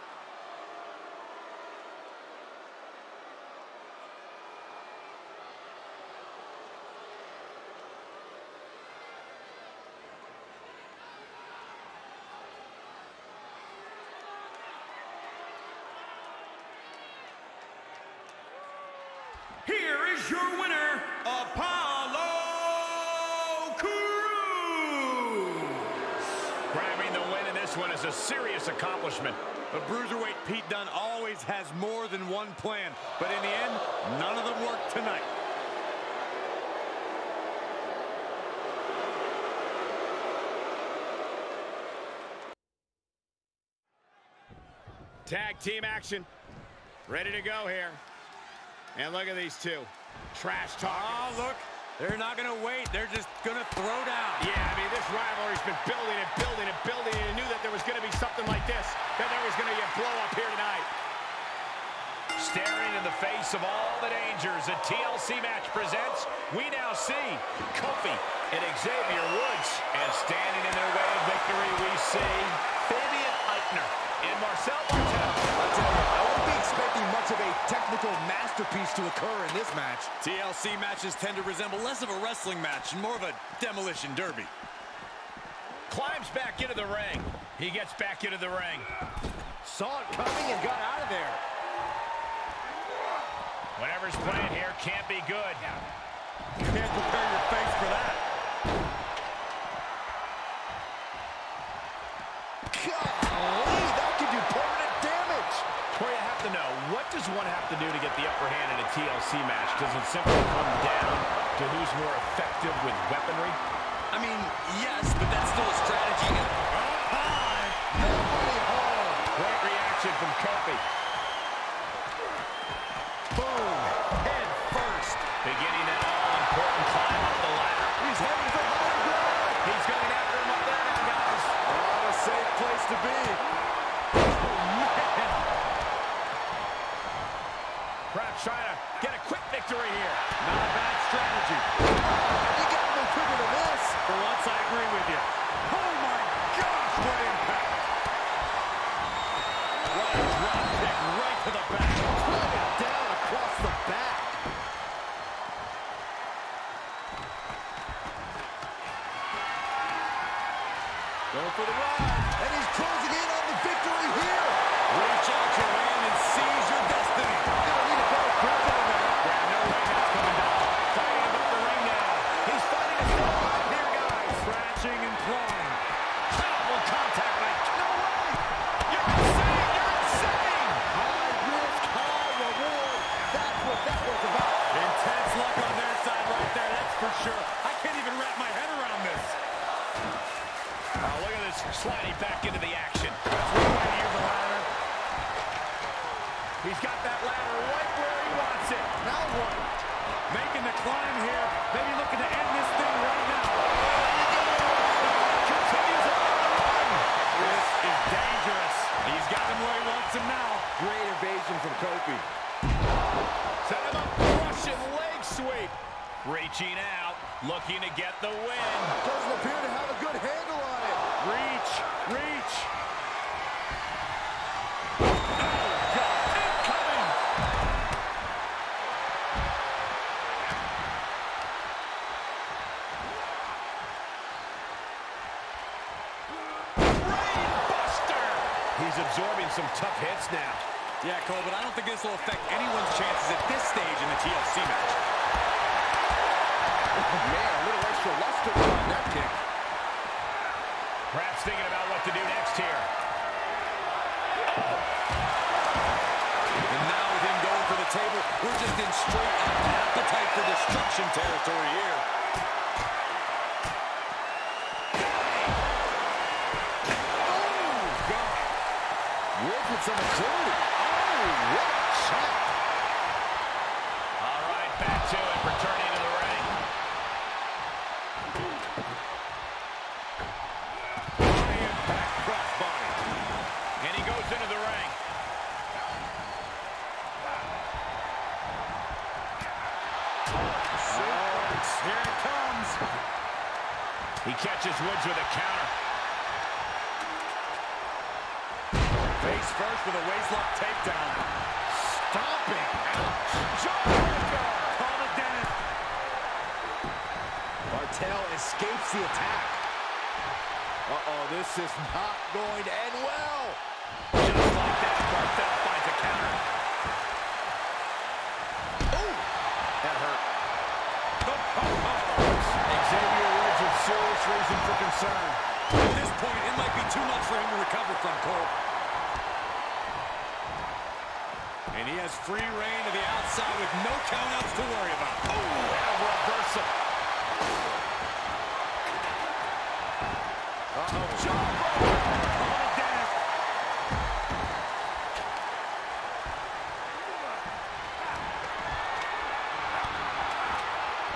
Here is your winner, Apollo Crews. Grabbing the win in this one is a serious accomplishment. But Bruiserweight Pete Dunne always has more than one plan. But in the end, none of them worked tonight. Tag team action. Ready to go here. And look at these two. Trash talk. Oh, look. They're not going to wait. They're just going to throw down. Yeah, I mean, this rivalry's been building and building and building. And knew that there was going to be something like this, that there was going to be a blow-up here tonight. Staring in the face of all the dangers a TLC match presents, we now see Kofi and Xavier Woods. And standing in their way of victory, we see Fabian Aichner and Marcel Barthel. Expecting much of a technical masterpiece to occur in this match. TLC matches tend to resemble less of a wrestling match and more of a demolition derby. Climbs back into the ring. He gets back into the ring. Saw it coming and got out of there. Whatever's playing here can't be good. You can't prepare your face for that. Golly, that could do permanent damage. Corey, I have to know, what does one have to do to get the upper hand in a TLC match? Does it simply come down to who's more effective with weaponry? I mean, yes, but that's still a strategy. Great reaction from Kofi. Boom, head first. Beginning that all-important climb up the ladder. He's heading for high ground. He's going after him up there now, guys. What a safe place to be. Perhaps trying to get a quick victory here. Not a bad strategy. Oh, you got no quicker than this. For once, I agree with you. Oh, my gosh, what impact. What a drop kick right to the back. Pulling down across the back. Going for the ride. And he's closing in on the victory here. Reach out your hand and seize your destiny. You don't need a better crowd than that. Yeah, no way that's coming down. Fighting above the ring now. He's fighting a small right here, guys. Scratching and clawing. Powerful contact by no way. You're insane. You're insane. High risk, high reward. That's what that was about. Intense luck on their side right there. That's for sure. I can't even wrap my head around this. Oh, look at this, sliding back into the action. That's right here, the ladder. He's got that ladder right where he wants it. Now what? Making the climb here. Maybe looking to end this thing right now. Continues on the run. This is dangerous. He's got him where he wants him now. Great evasion from Kofi. Set him up, crushing leg sweep. Reaching out, looking to get the win. Doesn't appear to have a good handle on it. Reach, reach. Oh, God, incoming. Brainbuster. He's absorbing some tough hits now. Yeah, Cole, but I don't think this will affect anyone's chances at this stage in the TLC match. Man, a little extra luster on that kick. Perhaps thinking about what to do next here. Oh. And now with him going for the table, we're just in straight appetite for destruction territory here. Oh, God. Ripped with some authority. Oh, what a shot. All right, back to it, returning to the ring. He catches Woods with a counter. Face first with a waistlock takedown. Stomping out. Jawbreaker. Call it down. Barthel escapes the attack. Uh-oh, this is not going to end well. Just like that, Barthel finds a counter. Oh, that hurt. Xavier Woods with serious reason for concern. At this point, it might be too much for him to recover from, Cole. And he has free reign to the outside with no countouts to worry about. Oh, and a reversal. Uh-oh. Jawbreaker. Caught it down.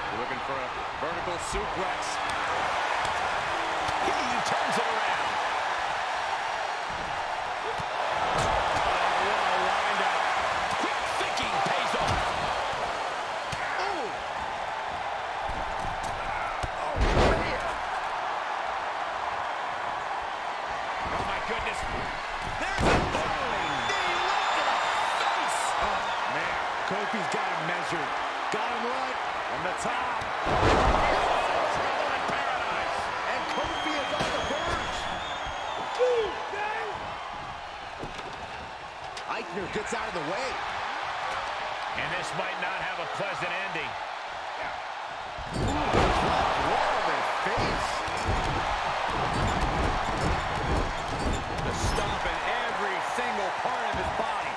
We're looking for a vertical suplex. He turns it around. Oh, what a wind-up. Quick thinking pays off. Ooh. Oh, man. Oh, my goodness. There's a throwing knee left in the face. Oh, man. Kofi's got him measured. Got him right on the top. Aichner gets out of the way. And this might not have a pleasant ending. Yeah. Ooh, what a face. The stomp in every single part of his body.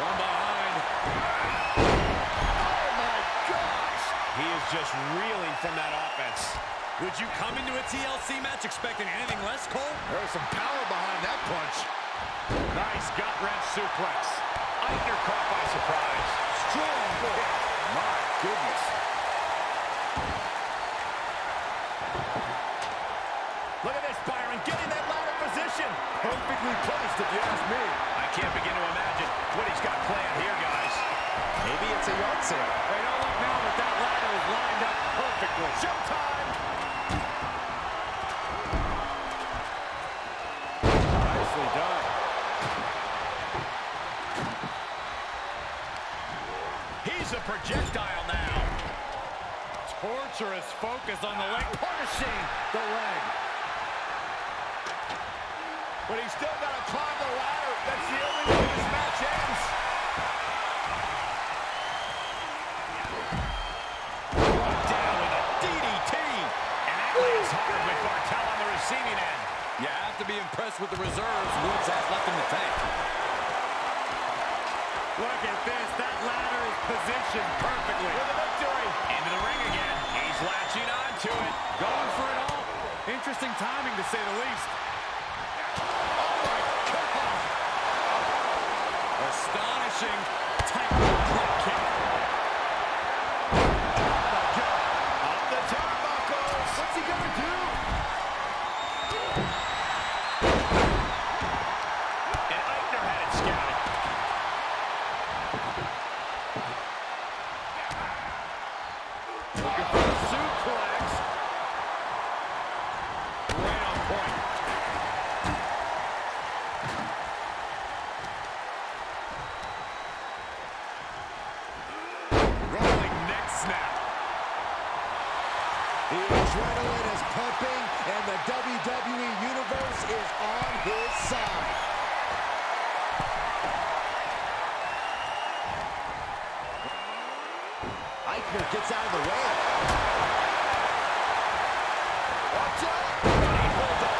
From behind. Oh, my gosh. He is just reeling from that offense. Would you come into a TLC match expecting anything less, Cole? There was some power behind that punch. Nice gut-wrench suplex. Aichner caught by surprise. Strong boy. My goodness. Look at this, Byron, getting that ladder position. Perfectly placed, if you ask me. I can't begin to imagine what he's got planned here, guys. Maybe it's a yard sale. Hey, don't look now, but that ladder is lined up perfectly. Showtime! Nicely done. He's a projectile now. Torturous focus on the leg, punishing the leg. But he's still got to climb the ladder. That's the only way this match ends. Brought down with a DDT. And that lands hard with Barthel on the receiving end. You have to be impressed with the reserves Woods has left in the tank. Look at this. That ladder is positioned perfectly. With a victory. Into the ring again. He's latching on to it. Going for it all. Interesting timing, to say the least. Astonishing tight drop kick. Up the turnbuckle. What's he gonna do? And Aichner had it scouted. Looking for a suplex. Right on point. And the WWE Universe is on his side. Aichner gets out of the way. Watch out! He pulled up.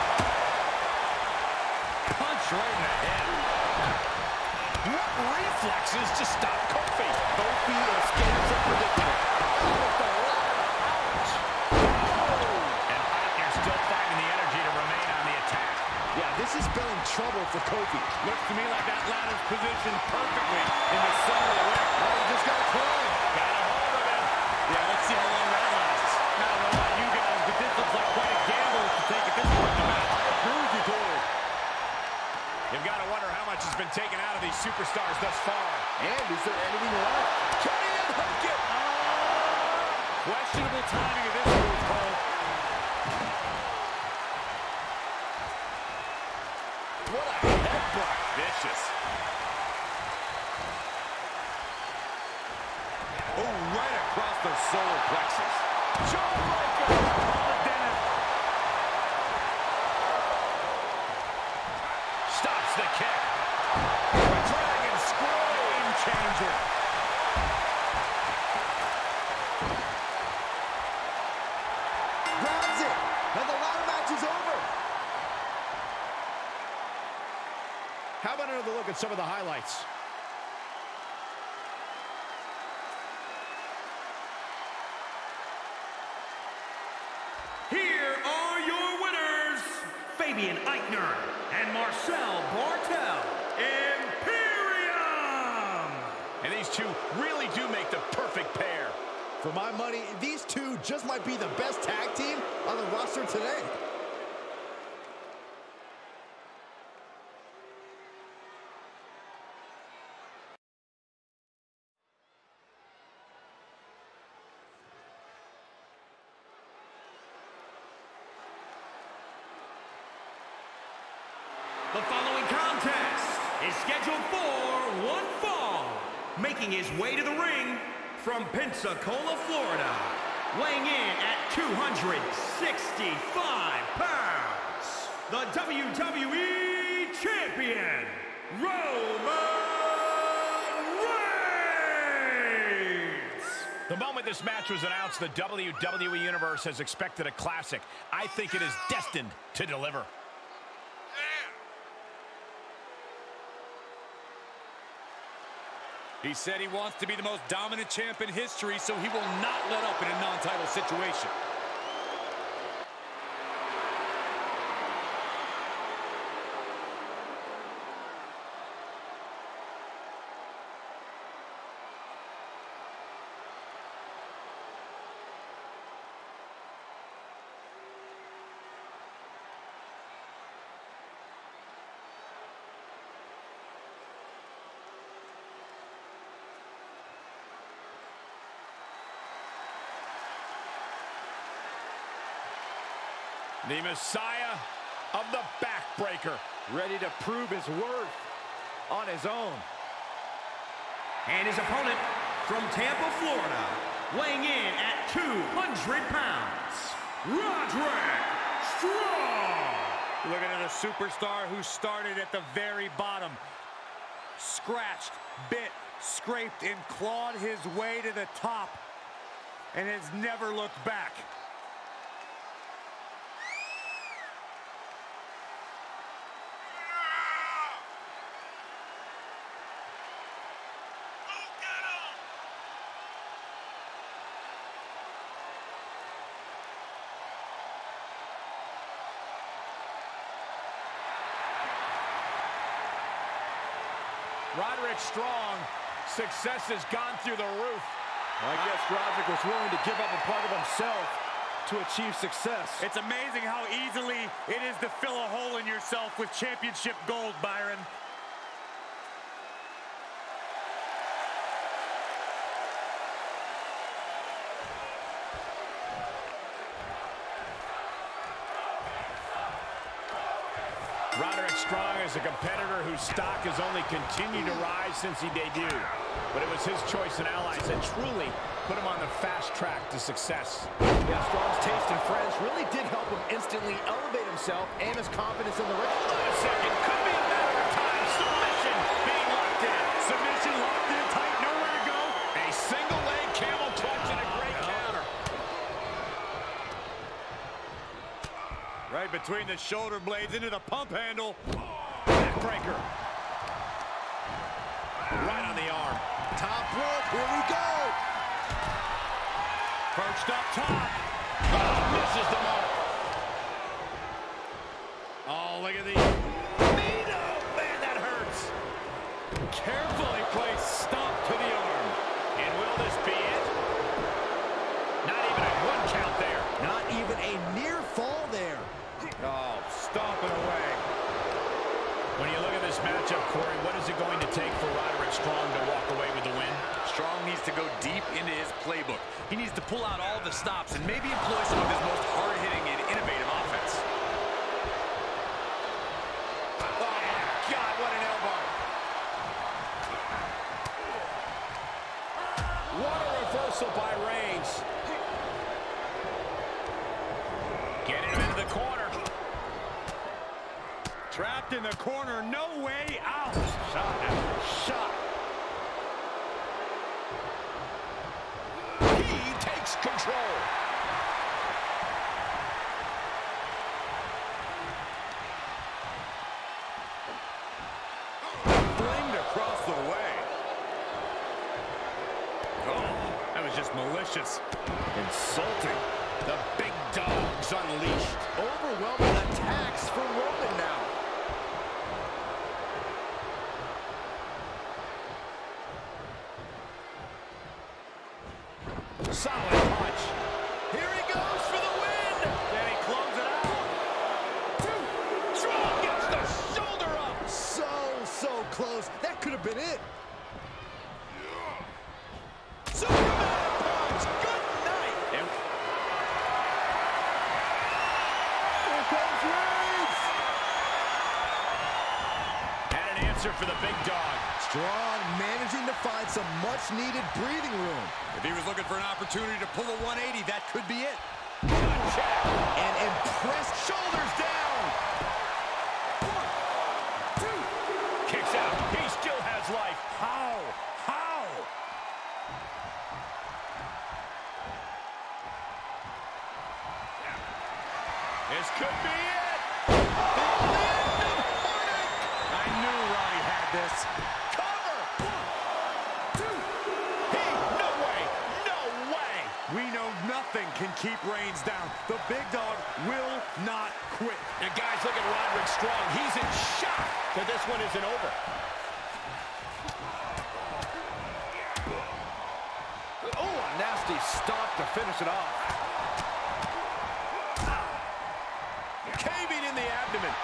Punch right in the head. What reflexes to stop Kofi? Kofi escapes a predicament. With the left. This is spelling trouble for Kofi. Looks to me like that ladder's positioned perfectly in the center of the ring. Oh, he just got a climb. Got a hold of it. Yeah, let's see how long that lasts. Not about you guys, but this looks like quite a gamble to take at this point in the match. I agree with you, Cole. You've got to wonder how much has been taken out of these superstars thus far. And is there anything left? Can he unhook it? Questionable timing of this move, Cole. What a headbutt. Vicious. Oh, right across the solar plexus. Jawbreaker. Stops the kick. A dragon scroll game changer. Grabs it. And the ladder match is over. How about another look at some of the highlights? Here are your winners, Fabian Aichner and Marcel Barthel, Imperium! And these two really do make the perfect pair. For my money, these two just might be the best tag team on the roster today. The following contest is scheduled for one fall. Making his way to the ring from Pensacola, Florida. Weighing in at 265 pounds. The WWE Champion, Roman Reigns. The moment this match was announced, the WWE Universe has expected a classic. I think it is destined to deliver. He said he wants to be the most dominant champ in history, so he will not let up in a non-title situation. The Messiah of the backbreaker, ready to prove his worth on his own. And his opponent from Tampa, Florida, weighing in at 200 pounds, Roderick Strong. Looking at a superstar who started at the very bottom. Scratched, bit, scraped, and clawed his way to the top and has never looked back. Roderick Strong, success has gone through the roof. I guess Roderick was willing to give up a part of himself to achieve success. It's amazing how easily it is to fill a hole in yourself with championship gold, Byron. Roderick Strong is a competitor whose stock has only continued to rise since he debuted. But it was his choice and allies that truly put him on the fast track to success. Yeah, Strong's taste in friends really did help him instantly elevate himself and his confidence in the ring. Wait a second, could be a matter of time. Submission being locked in. Submission locked in tight, nowhere to go. A single leg camel clutch and a great counter. Right between the shoulder blades into the pump handle. Backbreaker. Right on the arm. Top rope, here we go. Perched up top. Oh, misses the mark. Oh, look at the... Oh, man, that hurts. Carefully placed stomp to the arm. And will this be it? Not even a one count there. Not even a near fall there. Oh, stomping away. When you look at this matchup, Corey, what is it going to take for Roderick Strong to walk away with the win? Strong needs to go deep into his playbook. He needs to pull out all the stops and maybe employ some of his most hard-hitting and innovative offense. Oh, my God, what an elbow. What a reversal by Reigns. Trapped in the corner, no way out. Shot after shot. He takes control. Flinged across the way. Oh, that was just malicious. Insulting. The big dog's unleashed. Overwhelming attacks for Roman now. Solid punch. Here he goes for the win. And he closes it out. Two. Strong gets the shoulder up. So close. That could have been it. Yeah. Superman punch. Good night. And here comes Reigns. Had an answer for the big dog. Strong managing to find some much-needed breathing room. If he was looking for an opportunity to pull a 180, that could be it. Good check. And impressed, shoulders down. 1, 2. Kicks out. He still has life. How? Yeah. This could be it. I knew Roddy had this. Nothing can keep Reigns down. The big dog will not quit. And guys, look at Roderick Strong. He's in shock that this one isn't over. Oh, a nasty stomp to finish it off. Caving in the abdomen.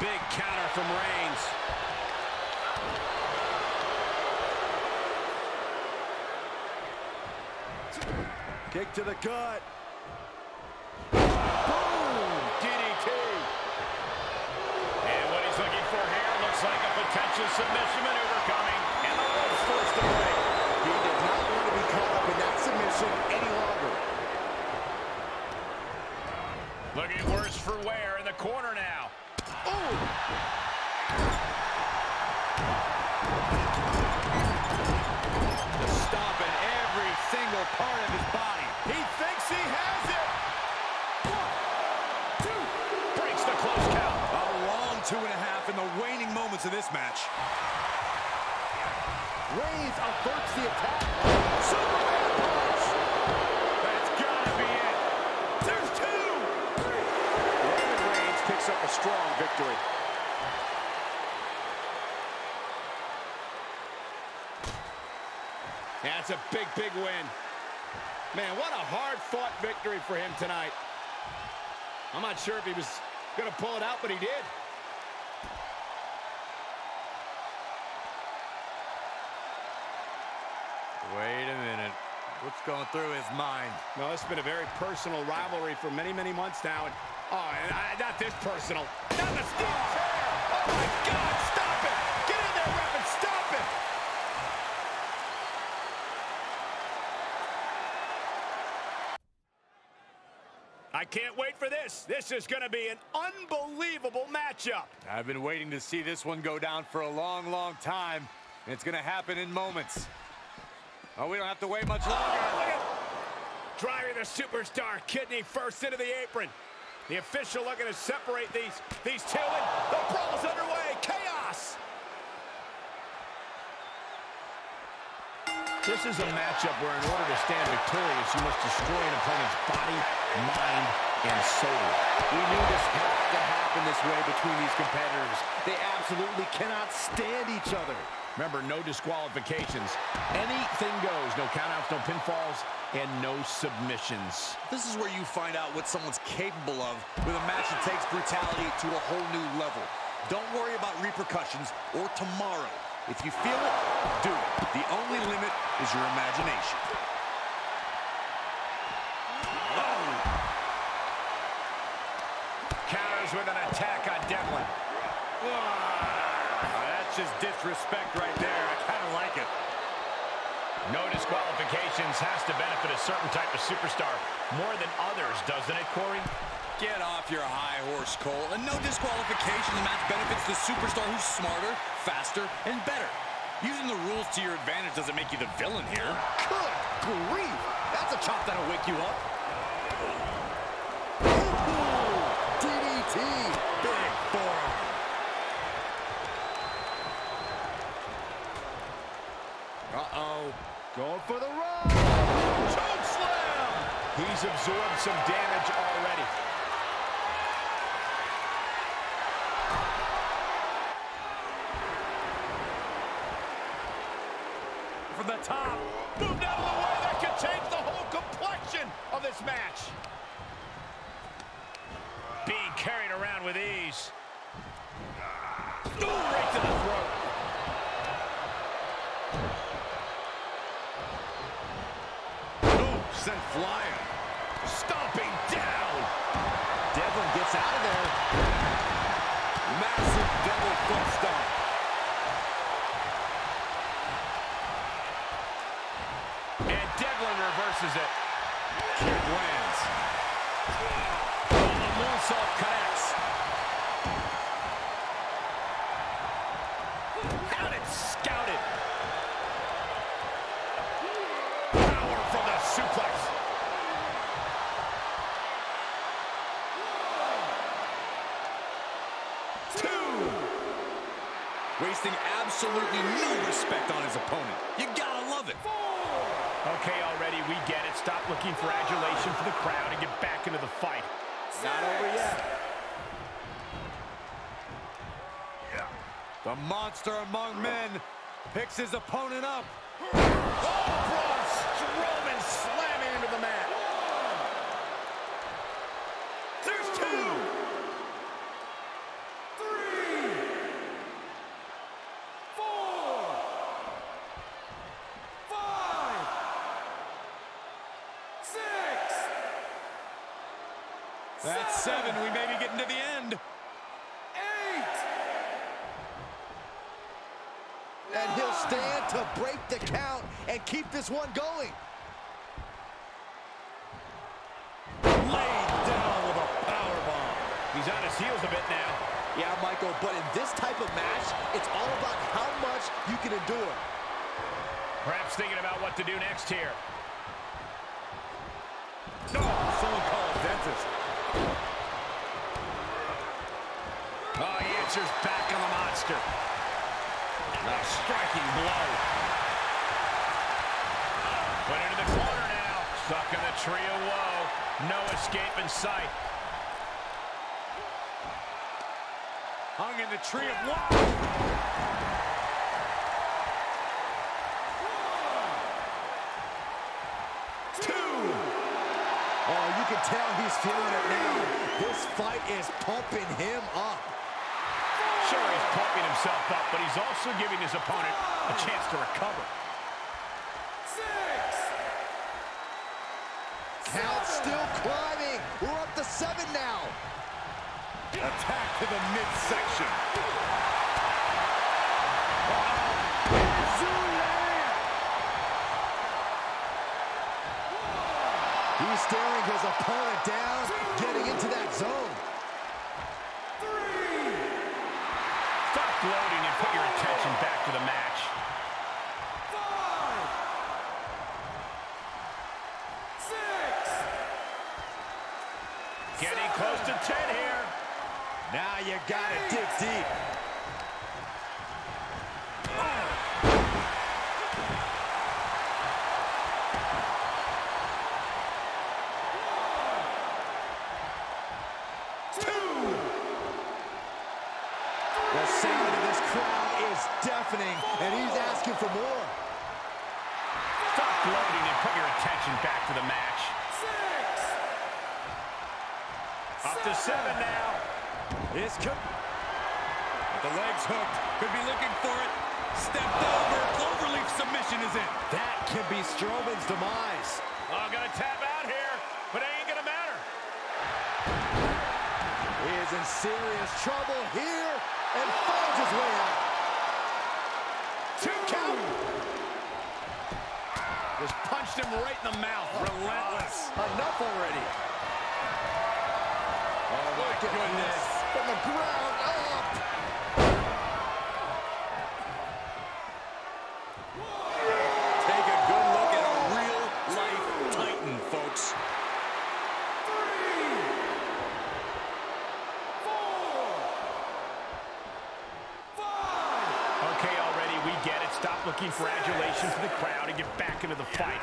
Big counter from Reigns. Kick to the gut. a submission maneuver coming, and the rope's forced to break. He did not want to be caught up in that submission any longer. Looking worse for wear in the corner now. The stomp in every single part of his body. He thinks he has it. 1, 2. Breaks the close count. A long 2.5 in the waning moments of this match. Reigns averts the attack. Superman punch. That's gotta be it. There's 2. Roman Reigns picks up a strong victory. That's a big, big win. Man, what a hard-fought victory for him tonight. I'm not sure if he was going to pull it out, but he did. Wait a minute. What's going through his mind? No, it's been a very personal rivalry for many, many months now. And, not this personal. Not the steel chair! Oh, my God, stop it! Get in there, ref, and stop it! I can't wait for this. This is going to be an unbelievable matchup. I've been waiting to see this one go down for a long, long time. And it's going to happen in moments. Oh, we don't have to wait much longer. Driving the superstar kidney first into the apron. The official looking to separate these two. And the brawl's underway. Chaos. This is a matchup where in order to stand victorious, you must destroy an opponent's body, mind, and soul. We knew this had to happen this way between these competitors. They absolutely cannot stand each other. Remember, no disqualifications. Anything goes. No countouts, no pinfalls, and no submissions. This is where you find out what someone's capable of with a match that takes brutality to a whole new level. Don't worry about repercussions or tomorrow. If you feel it, do it. The only limit is your imagination. Oh. Counters with an attack on Devlin. Oh, that's just disrespect right there. I kind of like it. No disqualifications has to benefit a certain type of superstar more than others, doesn't it, Corey? Get off your high horse, Cole. And no disqualification, the match benefits the superstar who's smarter, faster, and better. Using the rules to your advantage doesn't make you the villain here. Good grief! That's a chop that'll wake you up. Ooh, DDT! Big forearm. Uh-oh. Going for the run! Choke slam! He's absorbed some damage already. From the top, moved out of the way. That could change the whole complexion of this match. Being carried around with ease. Ooh, right to the throat. Ooh, sent flying. Stomping down. Devlin gets out of there. Massive Devlin foot stomp. Reverses it. Kick lands. Oh, the moonsault connects. Out and scouted. Power from the suplex. Two. Wasting absolutely no respect on his opponent. You gotta love it. Okay, already, we get it. Stop looking for adulation from the crowd and get back into the fight. Not over yet. Yeah. The monster among men picks his opponent up. Oh, Braun Strowman slamming into the mat. There's 7, we may be getting to the end. 8. stand to break the count and keep this one going. Laid down with a powerbomb. He's on his heels a bit now. Yeah, Michael, but in this type of match, it's all about how much you can endure. Perhaps thinking about what to do next here. No, someone call a dentist. Oh, he answers back on the monster. A striking blow. Put into the corner now. Stuck in the tree of woe. No escape in sight. Hung in the tree of woe. Oh, you can tell he's feeling it now. This fight is pumping him up. Sure, he's pumping himself up, but he's also giving his opponent a chance to recover. Count still climbing. We're up to 7 now. Attack to the midsection. He's staring his opponent down, getting into that zone. 3. Stop gloating and put your attention back to the match. 5. 6. Getting close to 10 here. Now you gotta dig deep. And he's asking for more. Stop gloating and put your attention back to the match. 6. Up to 7 now. This could... With the legs hooked. Could be looking for it. Stepped over. Cloverleaf submission is in. That can be Strowman's demise. Oh, gonna tap out here, but it ain't gonna matter. He is in serious trouble here and finds his way out. 2 count. Just punched him right in the mouth. Relentless. Enough already. Oh, my goodness. From the ground up. Take a good look at a real-life Titan, folks. 3. 4. 5. Okay, already we get it. Stop looking for adulation from the crowd and get back into the fight.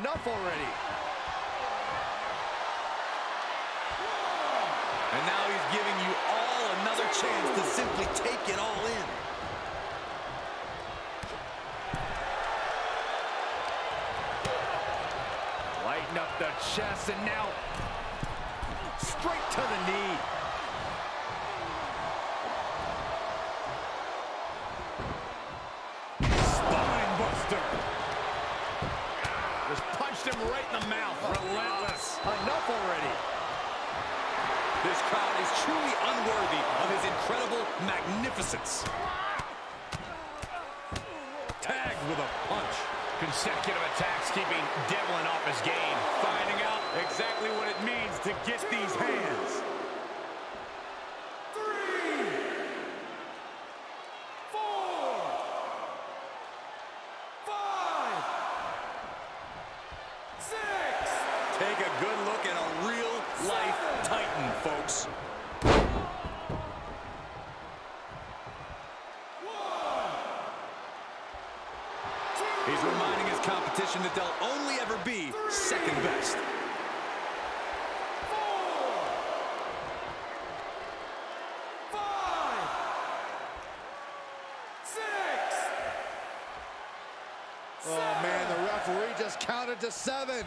Enough already. And now he's giving you all another chance to simply take it all in. Lighten up the chest and now straight to the knee. Him right in the mouth. Relentless. Enough already. This crowd is truly unworthy of his incredible magnificence. Tagged with a punch. Consecutive attacks keeping Devlin off his game. Finding out exactly what it means to get these hands. 3. 4. 5. 6. Take a good look at a real-life Titan, folks. 1. 2. He's reminding his competition that they'll only ever be 3. Second best. 4. 5. 6. 7. Oh, man, the referee just counted to 7. 8.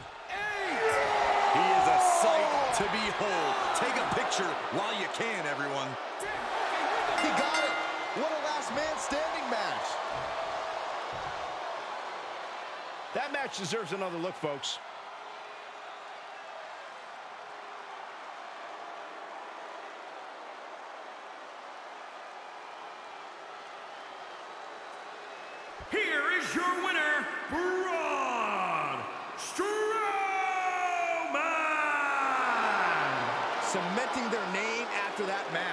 He is a sight to behold. Take a picture while you can, everyone. He got it. What a last man standing match. That match deserves another look, folks. cementing their name after that match.